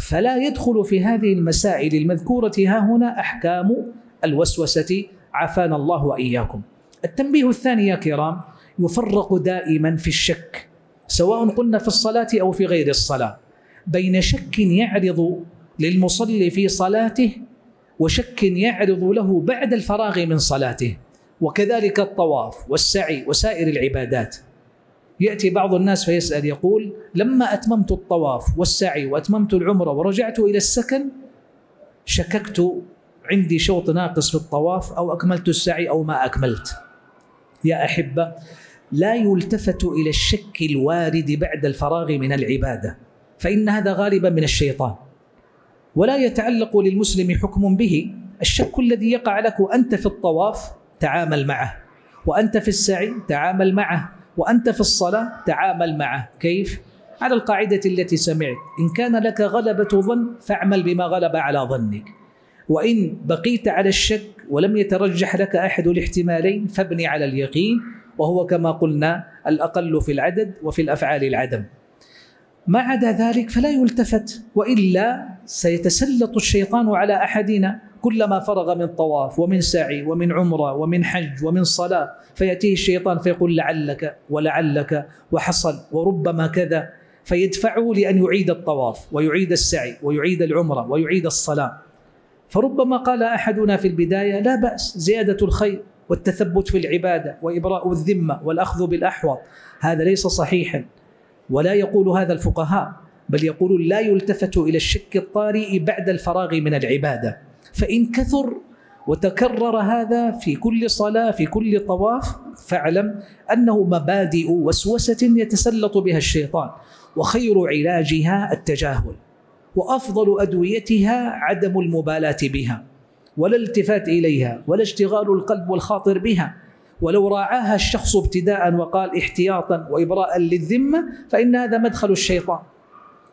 فلا يدخل في هذه المسائل المذكورة هاهنا أحكام الوسوسة، عافانا الله وإياكم. التنبيه الثاني يا كرام يفرق دائما في الشك، سواء قلنا في الصلاة أو في غير الصلاة، بين شك يعرض للمصلي في صلاته وشك يعرض له بعد الفراغ من صلاته، وكذلك الطواف والسعي وسائر العبادات. يأتي بعض الناس فيسأل يقول لما أتممت الطواف والسعي وأتممت العمرة ورجعت إلى السكن شككت عندي شوط ناقص في الطواف أو أكملت السعي أو ما أكملت. يا أحبة، لا يلتفت إلى الشك الوارد بعد الفراغ من العبادة، فإن هذا غالبا من الشيطان، ولا يتعلق للمسلم حكم به. الشك الذي يقع لك أنت في الطواف تعامل معه، وأنت في السعي تعامل معه، وأنت في الصلاة تعامل معه. كيف؟ على القاعدة التي سمعت: إن كان لك غلبة ظن فاعمل بما غلب على ظنك، وإن بقيت على الشك ولم يترجح لك أحد الاحتمالين فابني على اليقين، وهو كما قلنا الأقل في العدد وفي الأفعال العدم. ما عدا ذلك فلا يلتفت، وإلا سيتسلط الشيطان على أحدنا كلما فرغ من طواف ومن سعي ومن عمرة ومن حج ومن صلاة، فيأتيه الشيطان فيقول لعلك ولعلك وحصل وربما كذا، فيدفعه لأن يعيد الطواف ويعيد السعي ويعيد العمرة ويعيد الصلاة. فربما قال أحدنا في البداية: لا بأس، زيادة الخير والتثبت في العبادة وإبراء الذمة والأخذ بالأحوط. هذا ليس صحيحا، ولا يقول هذا الفقهاء، بل يقول لا يلتفت إلى الشك الطارئ بعد الفراغ من العبادة. فإن كثر وتكرر هذا في كل صلاة في كل طواف، فاعلم أنه مبادئ وسوسة يتسلط بها الشيطان، وخير علاجها التجاهل، وأفضل أدويتها عدم المبالاة بها ولا الالتفات إليها ولا اشتغال القلب والخاطر بها. ولو راعاها الشخص ابتداء وقال احتياطا وإبراء للذمة، فإن هذا مدخل الشيطان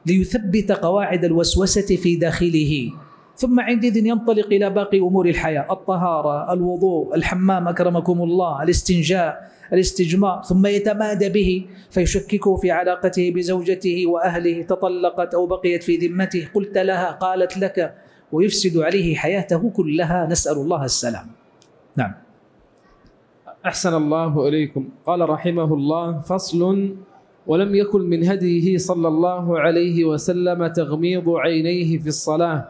ليثبت قواعد الوسوسة في داخله، ثم عندئذ ينطلق إلى باقي أمور الحياة: الطهارة، الوضوء، الحمام أكرمكم الله، الاستنجاء، الاستجمار، ثم يتمادى به فيشككه في علاقته بزوجته وأهله، تطلقت أو بقيت في ذمته، قلت لها قالت لك، ويفسد عليه حياته كلها، نسأل الله السلام. نعم. أحسن الله إليكم. قال رحمه الله: فصل. ولم يكن من هديه صلى الله عليه وسلم تغميض عينيه في الصلاة،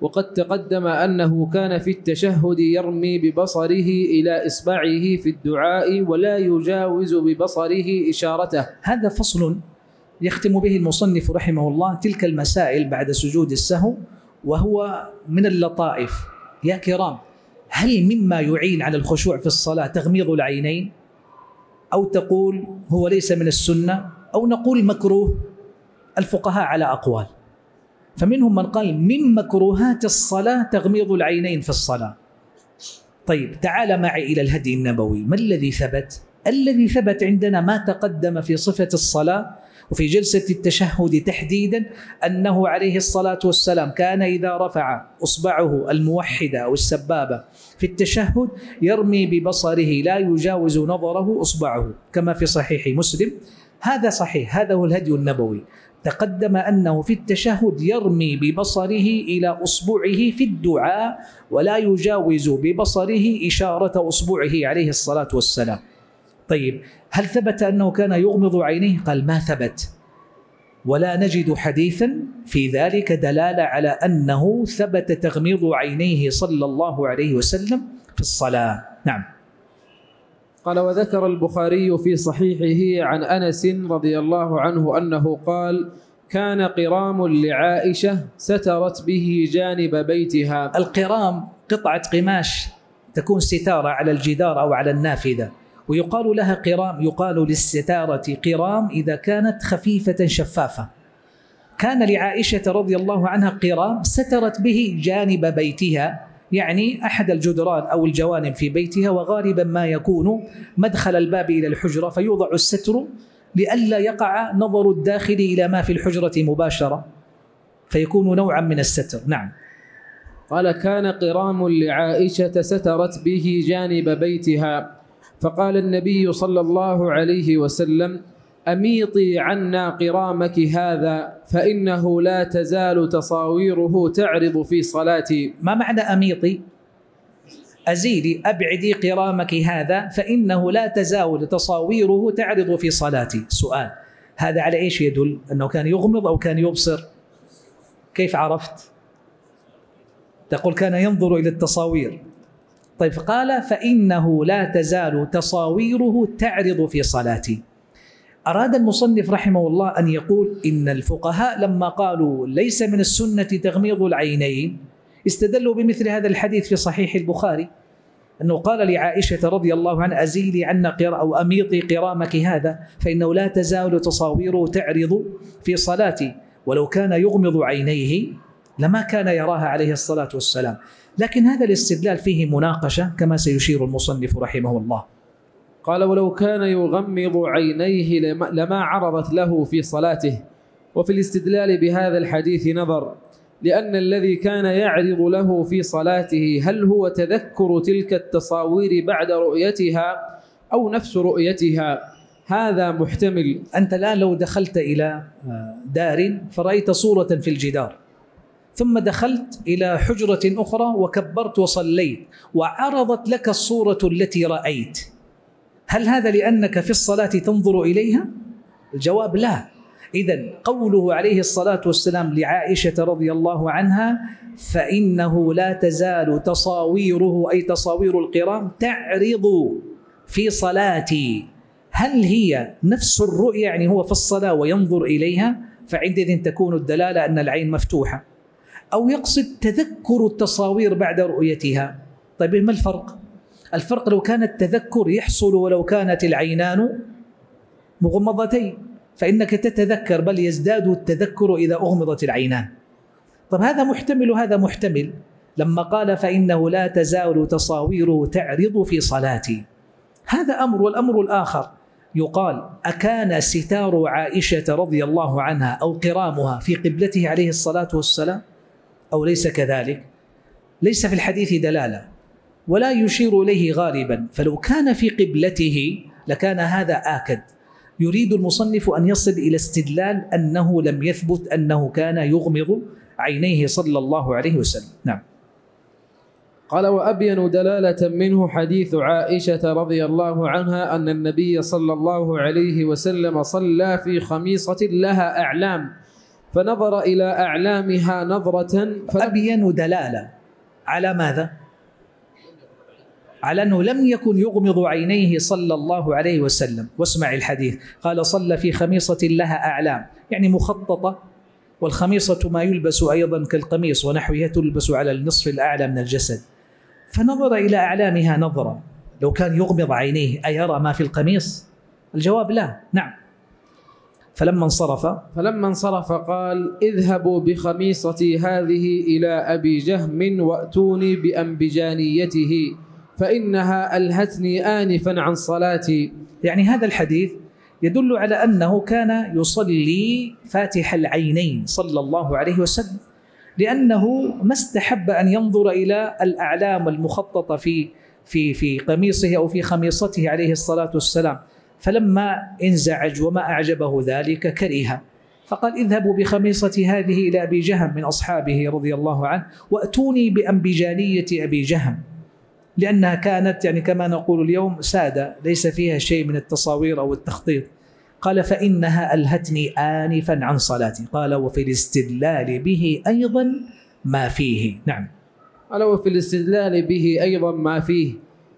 وقد تقدم أنه كان في التشهد يرمي ببصره إلى إصبعه في الدعاء ولا يجاوز ببصره إشارته. هذا فصل يختم به المصنف رحمه الله تلك المسائل بعد سجود السهو، وهو من اللطائف يا كرام. هل مما يعين على الخشوع في الصلاة تغميض العينين؟ أو تقول هو ليس من السنة، أو نقول مكروه؟ الفقهاء على أقوال، فمنهم من قال من مكروهات الصلاة تغميض العينين في الصلاة. طيب، تعال معي إلى الهدي النبوي. ما الذي ثبت؟ الذي ثبت عندنا ما تقدم في صفة الصلاة وفي جلسة التشهد تحديدا، أنه عليه الصلاة والسلام كان إذا رفع أصبعه الموحدة أو السبابة في التشهد يرمي ببصره لا يجاوز نظره أصبعه، كما في صحيح مسلم. هذا صحيح، هذا هو الهدي النبوي. تقدم أنه في التشهد يرمي ببصره إلى أصبعه في الدعاء ولا يجاوز ببصره إشارة أصبعه عليه الصلاة والسلام. طيب، هل ثبت أنه كان يغمض عينيه؟ قال ما ثبت، ولا نجد حديثا في ذلك دلالة على أنه ثبت تغميض عينيه صلى الله عليه وسلم في الصلاة. نعم. قال: وذكر البخاري في صحيحه عن أنس رضي الله عنه أنه قال: كان قرام لعائشة سترت به جانب بيتها. القرام قطعة قماش تكون ستارة على الجدار أو على النافذة، ويقال لها قرام. يقال للستارة قرام إذا كانت خفيفة شفافة. كان لعائشة رضي الله عنها قرام سترت به جانب بيتها، يعني أحد الجدران أو الجوانب في بيتها، وغالبا ما يكون مدخل الباب إلى الحجرة، فيوضع الستر لئلا يقع نظر الداخل إلى ما في الحجرة مباشرة، فيكون نوعا من الستر. نعم. قال: كان قرام لعائشة سترت به جانب بيتها، فقال النبي صلى الله عليه وسلم: أميطي عنا قرامك هذا، فإنه لا تزال تصاويره تعرض في صلاتي. ما معنى أميطي؟ أزيلي، أبعدي قرامك هذا فإنه لا تزال تصاويره تعرض في صلاتي. سؤال: هذا على إيش يدل؟ أنه كان يغمض أو كان يبصر؟ كيف عرفت؟ تقول كان ينظر إلى التصاوير. طيب، فقال فإنه لا تزال تصاويره تعرض في صلاتي. أراد المصنف رحمه الله أن يقول إن الفقهاء لما قالوا ليس من السنة تغميض العينين استدلوا بمثل هذا الحديث في صحيح البخاري، أنه قال لعائشة رضي الله عنها: أزيلي عنا أو أميطي قرامك هذا فإنه لا تزال تصاويره تعرض في صلاتي. ولو كان يغمض عينيه لما كان يراها عليه الصلاة والسلام. لكن هذا الاستدلال فيه مناقشة كما سيشير المصنف رحمه الله. قال: ولو كان يغمض عينيه لما عرضت له في صلاته. وفي الاستدلال بهذا الحديث نظر، لأن الذي كان يعرض له في صلاته هل هو تذكر تلك التصاوير بعد رؤيتها أو نفس رؤيتها؟ هذا محتمل. أنت الآن لو دخلت إلى دار فرأيت صورة في الجدار، ثم دخلت إلى حجرة أخرى وكبرت وصليت وعرضت لك الصورة التي رأيت، هل هذا لأنك في الصلاة تنظر إليها؟ الجواب لا. إذن قوله عليه الصلاة والسلام لعائشة رضي الله عنها: فإنه لا تزال تصاويره، أي تصاوير القرام، تعرض في صلاتي، هل هي نفس الرؤيا، يعني هو في الصلاة وينظر إليها؟ فعندئذ تكون الدلالة أن العين مفتوحة. أو يقصد تذكر التصاوير بعد رؤيتها. طيب ما الفرق؟ الفرق لو كان التذكر يحصل ولو كانت العينان مغمضتين، فإنك تتذكر، بل يزداد التذكر إذا أغمضت العينان. طب هذا محتمل وهذا محتمل. لما قال فإنه لا تزال تصاويره تعرض في صلاتي، هذا أمر. والأمر الآخر يقال: أكان ستار عائشة رضي الله عنها أو قرامها في قبلته عليه الصلاة والسلام أو ليس كذلك؟ ليس في الحديث دلالة ولا يشير إليه غالبا، فلو كان في قبلته لكان هذا آكد. يريد المصنف أن يصل إلى استدلال أنه لم يثبت أنه كان يغمض عينيه صلى الله عليه وسلم. نعم. قال: وأبين دلالة منه حديث عائشة رضي الله عنها أن النبي صلى الله عليه وسلم صلى في خميصة لها أعلام، فنظر إلى أعلامها نظرة. أبين دلالة على ماذا؟ على أنه لم يكن يغمض عينيه صلى الله عليه وسلم. واسمع الحديث، قال: صلى في خميصة لها أعلام، يعني مخططة، والخميصة ما يلبس أيضا كالقميص ونحوها، تلبس على النصف الأعلى من الجسد. فنظر إلى أعلامها نظرة، لو كان يغمض عينيه أيرى ما في القميص؟ الجواب لا. نعم. فلما انصرف قال: اذهبوا بخميصتي هذه إلى أبي جهم وأتوني بأنبجانيته، فإنها ألهتني آنفا عن صلاتي. يعني هذا الحديث يدل على أنه كان يصلي فاتح العينين صلى الله عليه وسلم، لأنه ما استحب أن ينظر إلى الأعلام المخططة في قميصه أو في خميصته عليه الصلاة والسلام. فلما انزعج وما أعجبه ذلك كرهه، فقال: اذهبوا بخميصتي هذه إلى أبي جهم من أصحابه رضي الله عنه وأتوني بأنبجانية أبي جهم، لأنها كانت يعني كما نقول اليوم سادة، ليس فيها شيء من التصاوير أو التخطيط. قال: فإنها ألهتني آنفا عن صلاتي. قال: وفي الاستدلال به أيضا ما فيه. نعم. قال: وفي الاستدلال به أيضا ما فيه،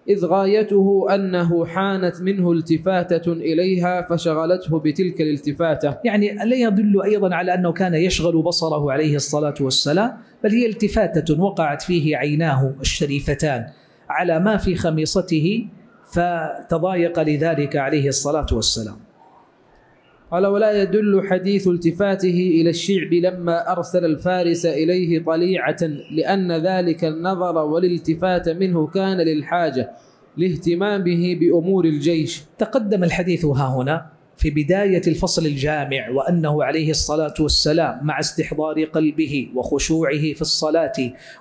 إذ غايته أنه حانت منه التفاتة إليها فشغلته بتلك الالتفاتة. يعني لا يدل أيضا على أنه كان يشغل بصره عليه الصلاة والسلام، بل هي التفاتة وقعت فيه عيناه الشريفتان على ما في خميصته، فتضايق لذلك عليه الصلاة والسلام. قال: ولا يدل حديث التفاته إلى الشعب لما أرسل الفارس إليه طليعة، لأن ذلك النظر والالتفات منه كان للحاجة لاهتمامه بأمور الجيش. تقدم الحديث هاهنا في بداية الفصل الجامع، وأنه عليه الصلاة والسلام مع استحضار قلبه وخشوعه في الصلاة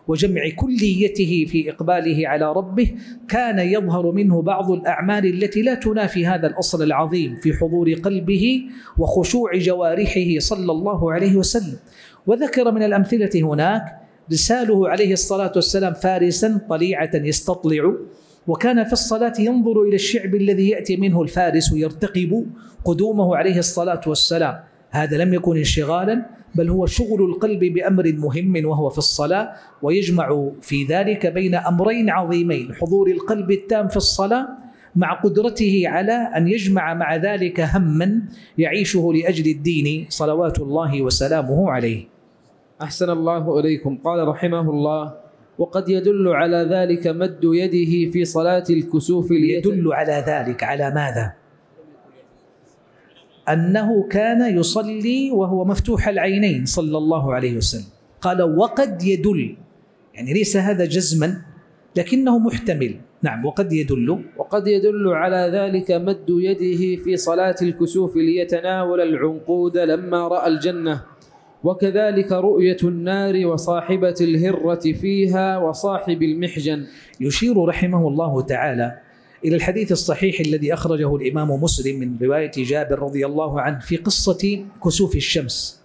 وجمع كليته في إقباله على ربه، كان يظهر منه بعض الأعمال التي لا تنافي هذا الأصل العظيم في حضور قلبه وخشوع جوارحه صلى الله عليه وسلم. وذكر من الأمثلة هناك رساله عليه الصلاة والسلام فارسا طليعة يستطلع، وكان في الصلاة ينظر إلى الشعب الذي يأتي منه الفارس ويرتقب قدومه عليه الصلاة والسلام. هذا لم يكن انشغالا، بل هو شغل القلب بأمر مهم وهو في الصلاة، ويجمع في ذلك بين أمرين عظيمين: حضور القلب التام في الصلاة مع قدرته على أن يجمع مع ذلك هما يعيشه لأجل الدين صلوات الله وسلامه عليه. أحسن الله إليكم. قال رحمه الله: وقد يدل على ذلك مد يده في صلاة الكسوف. يدل على ذلك على ماذا؟ أنه كان يصلي وهو مفتوح العينين صلى الله عليه وسلم. قال وقد يدل، يعني ليس هذا جزما لكنه محتمل. نعم وقد يدل، وقد يدل على ذلك مد يده في صلاة الكسوف ليتناول العنقود لما رأى الجنة، وكذلك رؤية النار وصاحبة الهرة فيها وصاحب المحجن. يشير رحمه الله تعالى إلى الحديث الصحيح الذي أخرجه الإمام مسلم من رواية جابر رضي الله عنه في قصة كسوف الشمس،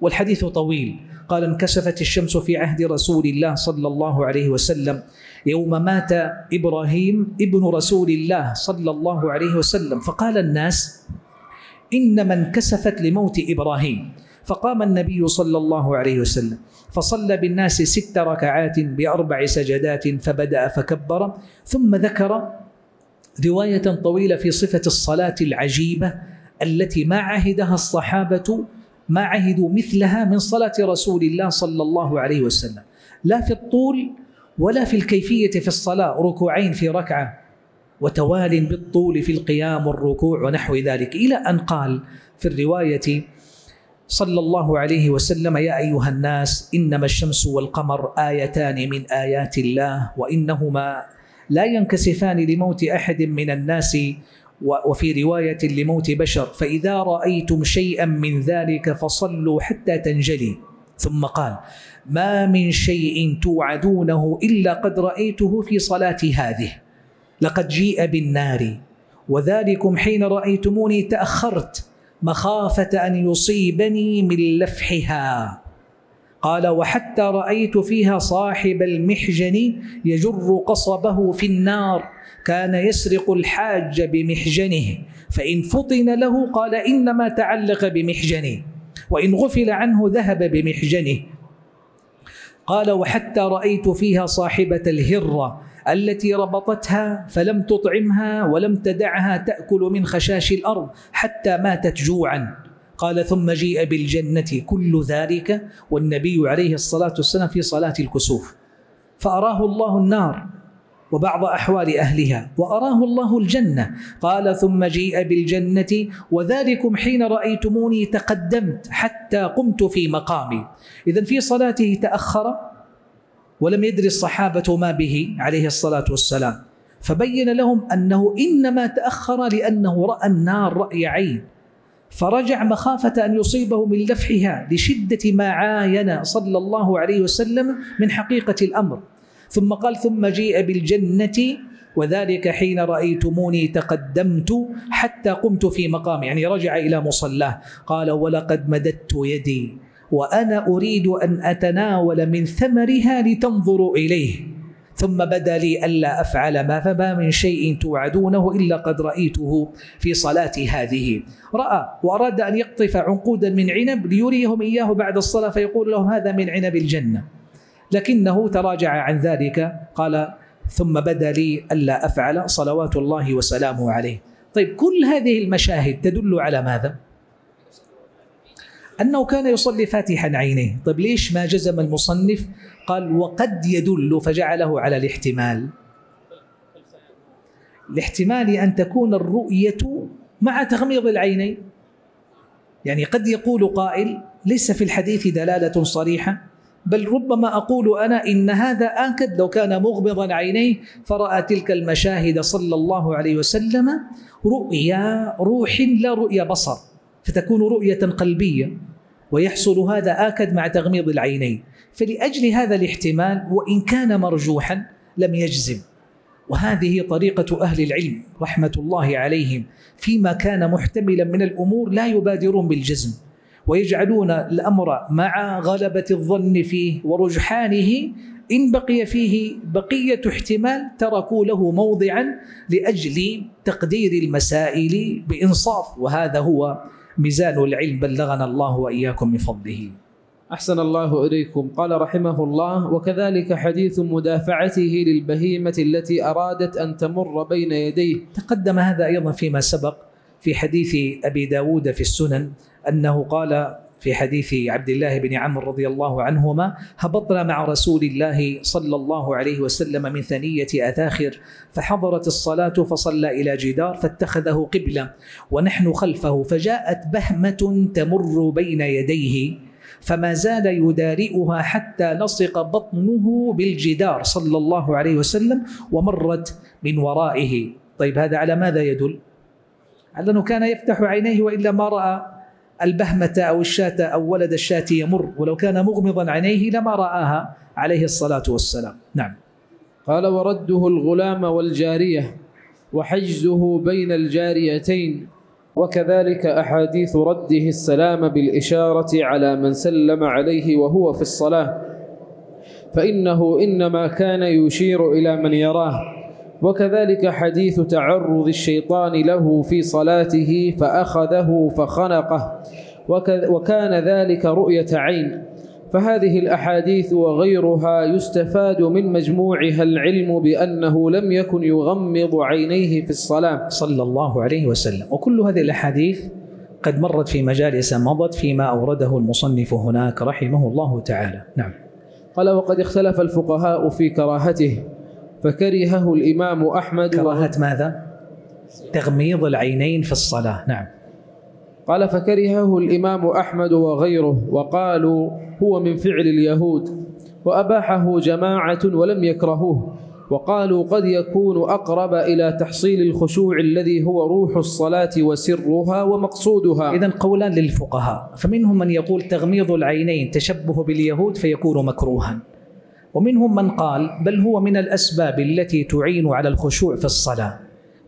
والحديث طويل. قال انكسفت الشمس في عهد رسول الله صلى الله عليه وسلم يوم مات إبراهيم ابن رسول الله صلى الله عليه وسلم، فقال الناس إنما انكسفت لموت إبراهيم، فقام النبي صلى الله عليه وسلم فصلى بالناس 6 ركعات ب4 سجدات، فبدأ فكبر، ثم ذكر رواية طويلة في صفة الصلاة العجيبة التي ما عهدها الصحابة، ما عهدوا مثلها من صلاة رسول الله صلى الله عليه وسلم، لا في الطول ولا في الكيفية في الصلاة، 2 ركوع في ركعة وتوال بالطول في القيام والركوع ونحو ذلك، إلى أن قال في الرواية صلى الله عليه وسلم يا أيها الناس إنما الشمس والقمر آيتان من آيات الله وإنهما لا ينكسفان لموت أحد من الناس، وفي رواية لموت بشر، فإذا رأيتم شيئا من ذلك فصلوا حتى تنجلي. ثم قال ما من شيء توعدونه إلا قد رأيته في صلاتي هذه، لقد جيء بالنار وذلكم حين رأيتموني تأخرت مخافة أن يصيبني من لفحها. قال وحتى رأيت فيها صاحب المحجن يجر قصبه في النار، كان يسرق الحاج بمحجنه فإن فطن له قال إنما تعلق بمحجنه، وإن غفل عنه ذهب بمحجنه. قال وحتى رأيت فيها صاحبة الهرة التي ربطتها فلم تطعمها ولم تدعها تأكل من خشاش الأرض حتى ماتت جوعا. قال ثم جيء بالجنة، كل ذلك والنبي عليه الصلاة والسلام في صلاة الكسوف، فأراه الله النار وبعض أحوال أهلها، وأراه الله الجنة. قال ثم جيء بالجنة وذلكم حين رأيتموني تقدمت حتى قمت في مقامي. إذن في صلاته تأخر ولم يدري الصحابة ما به عليه الصلاة والسلام، فبين لهم أنه إنما تأخر لأنه رأى النار رأي عين، فرجع مخافة أن يصيبه من لفحها لشدة ما عاين صلى الله عليه وسلم من حقيقة الأمر. ثم قال ثم جيء بالجنة وذلك حين رأيتموني تقدمت حتى قمت في مقامي، يعني رجع إلى مصلاه. قال ولقد مددت يدي وأنا أريد أن أتناول من ثمرها لتنظروا إليه، ثم بدا لي ألا أفعل ما فما من شيء توعدونه إلا قد رأيته في صلاتي هذه. رأى وأراد أن يقطف عنقودا من عنب ليريهم إياه بعد الصلاة فيقول لهم هذا من عنب الجنة، لكنه تراجع عن ذلك. قال ثم بدا لي ألا أفعل صلوات الله وسلامه عليه. طيب كل هذه المشاهد تدل على ماذا؟ أنه كان يصلي فاتحا عينيه. طيب ليش ما جزم المصنف قال وقد يدل فجعله على الاحتمال؟ الاحتمال أن تكون الرؤية مع تغميض العينين، يعني قد يقول قائل ليس في الحديث دلالة صريحة، بل ربما أقول أنا إن هذا آكد لو كان مغمضا عينيه فرأى تلك المشاهد صلى الله عليه وسلم رؤيا روح لا رؤيا بصر، فتكون رؤية قلبية، ويحصل هذا آكد مع تغميض العينين، فلأجل هذا الاحتمال وإن كان مرجوحا لم يجزم. وهذه طريقة أهل العلم رحمة الله عليهم، فيما كان محتملا من الأمور لا يبادرون بالجزم، ويجعلون الأمر مع غلبة الظن فيه ورجحانه، إن بقي فيه بقية احتمال تركوا له موضعا لأجل تقدير المسائل بإنصاف، وهذا هو ميزان العلم، بلغنا الله وإياكم من فضله. أحسن الله إليكم. قال رحمه الله وكذلك حديث مدافعته للبهيمة التي أرادت أن تمر بين يديه. تقدم هذا أيضا فيما سبق في حديث أبي داود في السنن أنه قال في حديث عبد الله بن عمرو رضي الله عنهما هبطنا مع رسول الله صلى الله عليه وسلم من ثنية أثاخر فحضرت الصلاة فصلى إلى جدار فاتخذه قبلة ونحن خلفه، فجاءت بهمة تمر بين يديه فما زال يدارئها حتى لصق بطنه بالجدار صلى الله عليه وسلم ومرت من ورائه. طيب هذا على ماذا يدل؟ على أنه كان يفتح عينيه وإلا ما رأى البهمة أو الشاة أو ولد الشاة يمر، ولو كان مغمضا عينيه لما رآها عليه الصلاة والسلام. نعم. قال: ورده الغلام والجارية وحجزه بين الجاريتين، وكذلك أحاديث رده السلام بالإشارة على من سلم عليه وهو في الصلاة، فإنه إنما كان يشير إلى من يراه، وكذلك حديث تعرض الشيطان له في صلاته فأخذه فخنقه، وكان ذلك رؤية عين. فهذه الأحاديث وغيرها يستفاد من مجموعها العلم بأنه لم يكن يغمض عينيه في الصلاة صلى الله عليه وسلم. وكل هذه الأحاديث قد مرت في مجالس مضت فيما أورده المصنف هناك رحمه الله تعالى. نعم. قال: وقد اختلف الفقهاء في كراهته، فكرهه الإمام أحمد. كراهة ماذا؟ تغميض العينين في الصلاة. نعم. قال: فكرهه الإمام أحمد وغيره، وقالوا هو من فعل اليهود، وأباحه جماعة ولم يكرهوه، وقالوا قد يكون أقرب إلى تحصيل الخشوع الذي هو روح الصلاة وسرها ومقصودها. إذن قولان للفقهاء، فمنهم من يقول تغميض العينين تشبه باليهود فيكون مكروها، ومنهم من قال بل هو من الأسباب التي تعين على الخشوع في الصلاة.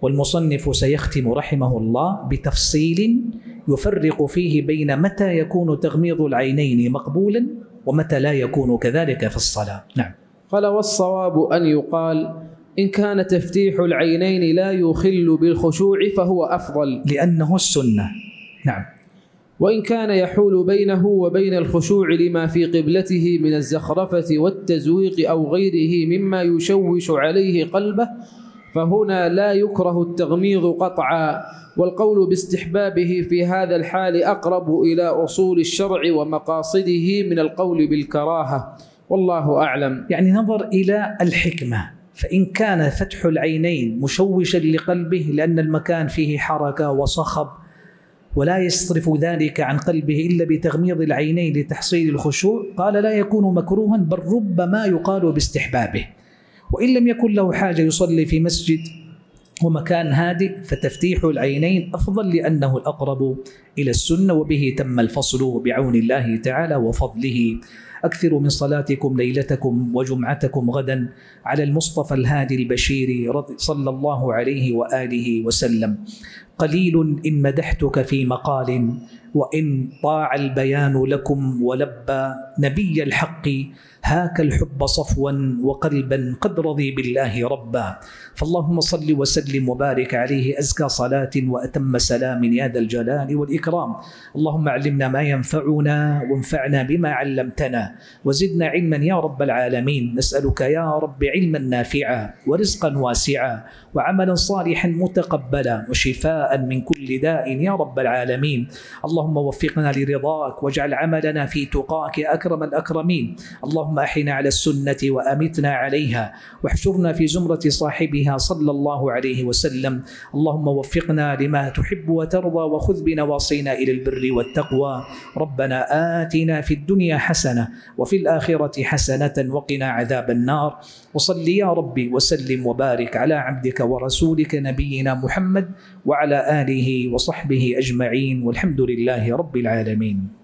والمصنف سيختم رحمه الله بتفصيل يفرق فيه بين متى يكون تغميض العينين مقبولا ومتى لا يكون كذلك في الصلاة. نعم. قال: والصواب أن يقال إن كان تفتيح العينين لا يخل بالخشوع فهو أفضل، لأنه السنة. نعم. وإن كان يحول بينه وبين الخشوع لما في قبلته من الزخرفة والتزويق أو غيره مما يشوش عليه قلبه، فهنا لا يكره التغميض قطعا، والقول باستحبابه في هذا الحال أقرب إلى أصول الشرع ومقاصده من القول بالكراهة، والله أعلم. يعني نظر إلى الحكمة، فإن كان فتح العينين مشوشا لقلبه لأن المكان فيه حركة وصخب ولا يصرف ذلك عن قلبه إلا بتغميض العينين لتحصيل الخشوع، قال لا يكون مكروها، بل ربما يقال باستحبابه. وإن لم يكن له حاجة يصلي في مسجد ومكان هادئ فتفتيح العينين أفضل لأنه الأقرب إلى السنة. وبه تم الفصل بعون الله تعالى وفضله. أكثروا من صلاتكم ليلتكم وجمعتكم غدا على المصطفى الهادي البشير صلى الله عليه وآله وسلم. قليل إن مدحتك في مقال، وإن طاع البيان لكم ولبى نبي الحق، هاك الحب صفوا وقلبا قد رضي بالله ربا. فاللهم صل وسلم وبارك عليه أزكى صلاة وأتم سلام يا ذا الجلال والإكرام. اللهم علمنا ما ينفعنا وانفعنا بما علمتنا وزدنا علما يا رب العالمين. نسألك يا رب علما نافعا ورزقا واسعا وعملا صالحا متقبلا وشفاء من كل داء يا رب العالمين. اللهم وفقنا لرضاك واجعل عملنا في تقاك يا أكرم الأكرمين. اللهم أحينا على السنة وأمتنا عليها واحشرنا في زمرة صاحبها صلى الله عليه وسلم. اللهم وفقنا لما تحب وترضى وخذ بنواصينا إلى البر والتقوى. ربنا آتنا في الدنيا حسنة وفي الآخرة حسنة وقنا عذاب النار. وصل يا ربي وسلم وبارك على عبدك ورسولك نبينا محمد وعلى آله وصحبه أجمعين، والحمد لله رب العالمين.